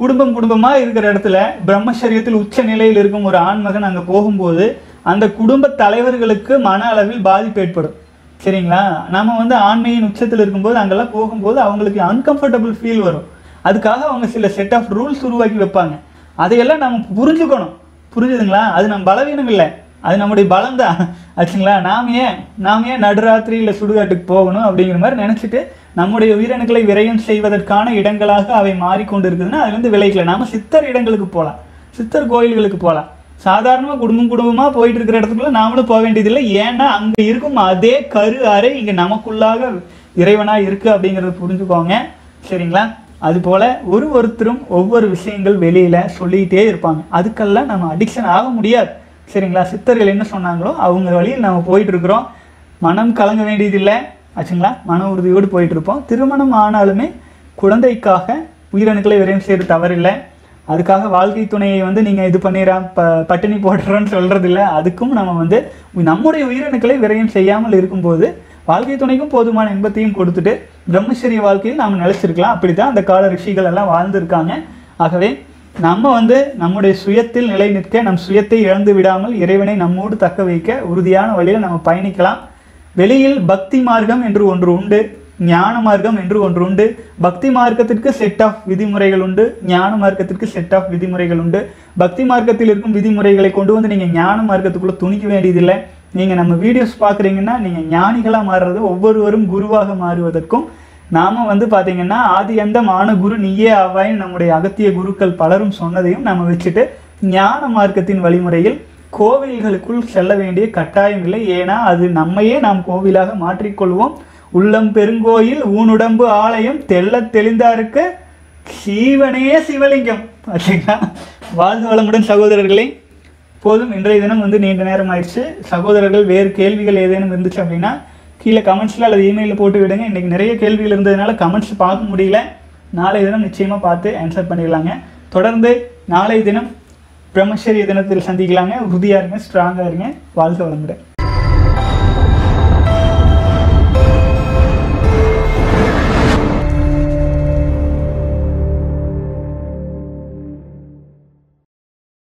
குடும்பம் குடும்பமாக இருக்கிற இடத்துல பிரம்மச்சரியத்தில் உச்ச நிலையில் இருக்கும் ஒரு ஆண்மகன் அங்கே போகும்போது அந்த குடும்ப தலைவர்களுக்கு மன அளவில் பாதிப்பு ஏற்படும் சரிங்களா. நம்ம வந்து ஆண்மையின் உச்சத்தில் இருக்கும்போது அங்கெல்லாம் போகும்போது அவங்களுக்கு அன்கம்ஃபர்டபுள் ஃபீல் வரும். அதுக்காக அவங்க சில செட் ஆஃப் ரூல்ஸ் உருவாக்கி வைப்பாங்க. அதையெல்லாம் நம்ம புரிஞ்சுக்கணும், புரிஞ்சுதுங்களா. அது நம்ம பலவீனம் இல்லை, அது நம்முடைய பலம் தான் ஆச்சுங்களா. நாம் ஏன் நடுராத்திரி இல்லை சுடுகாட்டுக்கு போகணும் அப்படிங்கிற மாதிரி நினச்சிட்டு நம்முடைய உயிரணுக்களை விரயம் செய்வதற்கான இடங்களாக அவை மாறிக்கொண்டு இருக்குதுன்னா அதுலேருந்து விளைக்கலாம். நாம் சித்தர் இடங்களுக்கு போகலாம், சித்தர் கோயில்களுக்கு போகலாம். சாதாரணமாக குடும்பம் குடும்பமாக போயிட்டு இருக்கிற இடத்துக்குள்ளே நாமளும் போக வேண்டியதில்லை. ஏன்னா அங்கே இருக்கும் அதே கரு அறை இங்கே நமக்குள்ளாக இறைவனாக இருக்குது அப்படிங்கிறத புரிஞ்சுக்கோங்க சரிங்களா. அதுபோல் ஒருத்தரும் ஒவ்வொரு விஷயங்கள் வெளியில் சொல்லிக்கிட்டே இருப்பாங்க, அதுக்கெல்லாம் நம்ம அடிக்ஷன் ஆக முடியாது சரிங்களா. சித்தர்கள் என்ன சொன்னாங்களோ அவங்க வழியில் நம்ம போயிட்டுருக்குறோம், மனம் கலங்க வேண்டியதில்லை ஆச்சுங்களா. மன உறுதியோடு போயிட்டுருப்போம். திருமணம் ஆனாலுமே குழந்தைக்காக உயிரணுக்களை விரைவு செய்கிறது தவறில்லை. அதுக்காக வாழ்க்கை துணையை வந்து நீங்கள் இது பண்ணிடுறான் பட்டினி போடுறோன்னு சொல்கிறதில்ல. அதுக்கும் நம்ம வந்து நம்முடைய உயிரணுக்களை விரையும் செய்யாமல் இருக்கும்போது வாழ்க்கை துணைக்கும் போதுமான இன்பத்தையும் கொடுத்துட்டு பிரம்மச்சரிய வாழ்க்கையில் நாம் நிலைச்சிருக்கலாம். அப்படி தான் அந்த கால ரிஷிகள் எல்லாம் வாழ்ந்திருக்காங்க. ஆகவே நம்ம வந்து நம்முடைய சுயத்தில் நிலை நிற்க, நம் சுயத்தை இழந்து விடாமல் இறைவனை நம்மோடு தக்க வைக்க உறுதியான வழியில் நம்ம பயணிக்கலாம். வெளியில் பக்தி மார்க்கம் என்று ஒன்று உண்டு, ஞான மார்க்கம் என்று ஒன்று உண்டு. பக்தி மார்க்கத்திற்கு செட் ஆஃப் விதிமுறைகள் உண்டு, ஞான மார்க்கத்திற்கு செட் ஆஃப் விதிமுறைகள் உண்டு. பக்தி மார்க்கத்தில் இருக்கும் விதிமுறைகளை கொண்டு வந்து நீங்கள் ஞான மார்க்கத்துக்குள்ளே துணிக்க வேண்டியதில்லை. நீங்கள் நம்ம வீடியோஸ் பார்க்குறீங்கன்னா நீங்கள் ஞானிகளாக மாறுறது, ஒவ்வொருவரும் குருவாக மாறுவதற்கும் நாம் வந்து பார்த்திங்கன்னா ஆதி எந்த மான குரு நீயே ஆவாயின்னு நம்முடைய அகத்திய குருக்கள் பலரும் சொன்னதையும் நம்ம வச்சுட்டு ஞான மார்க்கத்தின் வழிமுறையில் கோவில்களுக்குள் செல்ல வேண்டிய கட்டாயம் இல்லை. ஏன்னா அது நம்மையே நாம் கோவிலாக மாற்றிக்கொள்வோம். உள்ளம் பெருங்கோயில் ஊனுடம்பு ஆலயம் தெள்ள தெளிந்தாருக்கு சீவனையே சிவலிங்கம் ஆச்சுங்களா. வாழ்க வளமுடன் சகோதரர்களே. போதும், இன்றைய தினம் வந்து நீண்ட நேரம் ஆயிடுச்சு. சகோதரர்கள் வேறு கேள்விகள் ஏதேனும் இருந்துச்சு அப்படின்னா கீழே கமெண்ட்ஸில் அல்லது இமெயிலில் போட்டு விடுங்க. இன்றைக்கி நிறைய கேள்விகள் இருந்ததுனால கமெண்ட்ஸ் பார்க்க முடியல. நாளைய தினம் நிச்சயமாக பார்த்து ஆன்சர் பண்ணிடலாங்க. தொடர்ந்து நாளைய தினம் பிரம்மச்சரிய தினத்தில் சந்திக்கலாங்க. உறுதியாக இருங்க, ஸ்ட்ராங்காக இருங்க. வாழ்க வளமுடன்.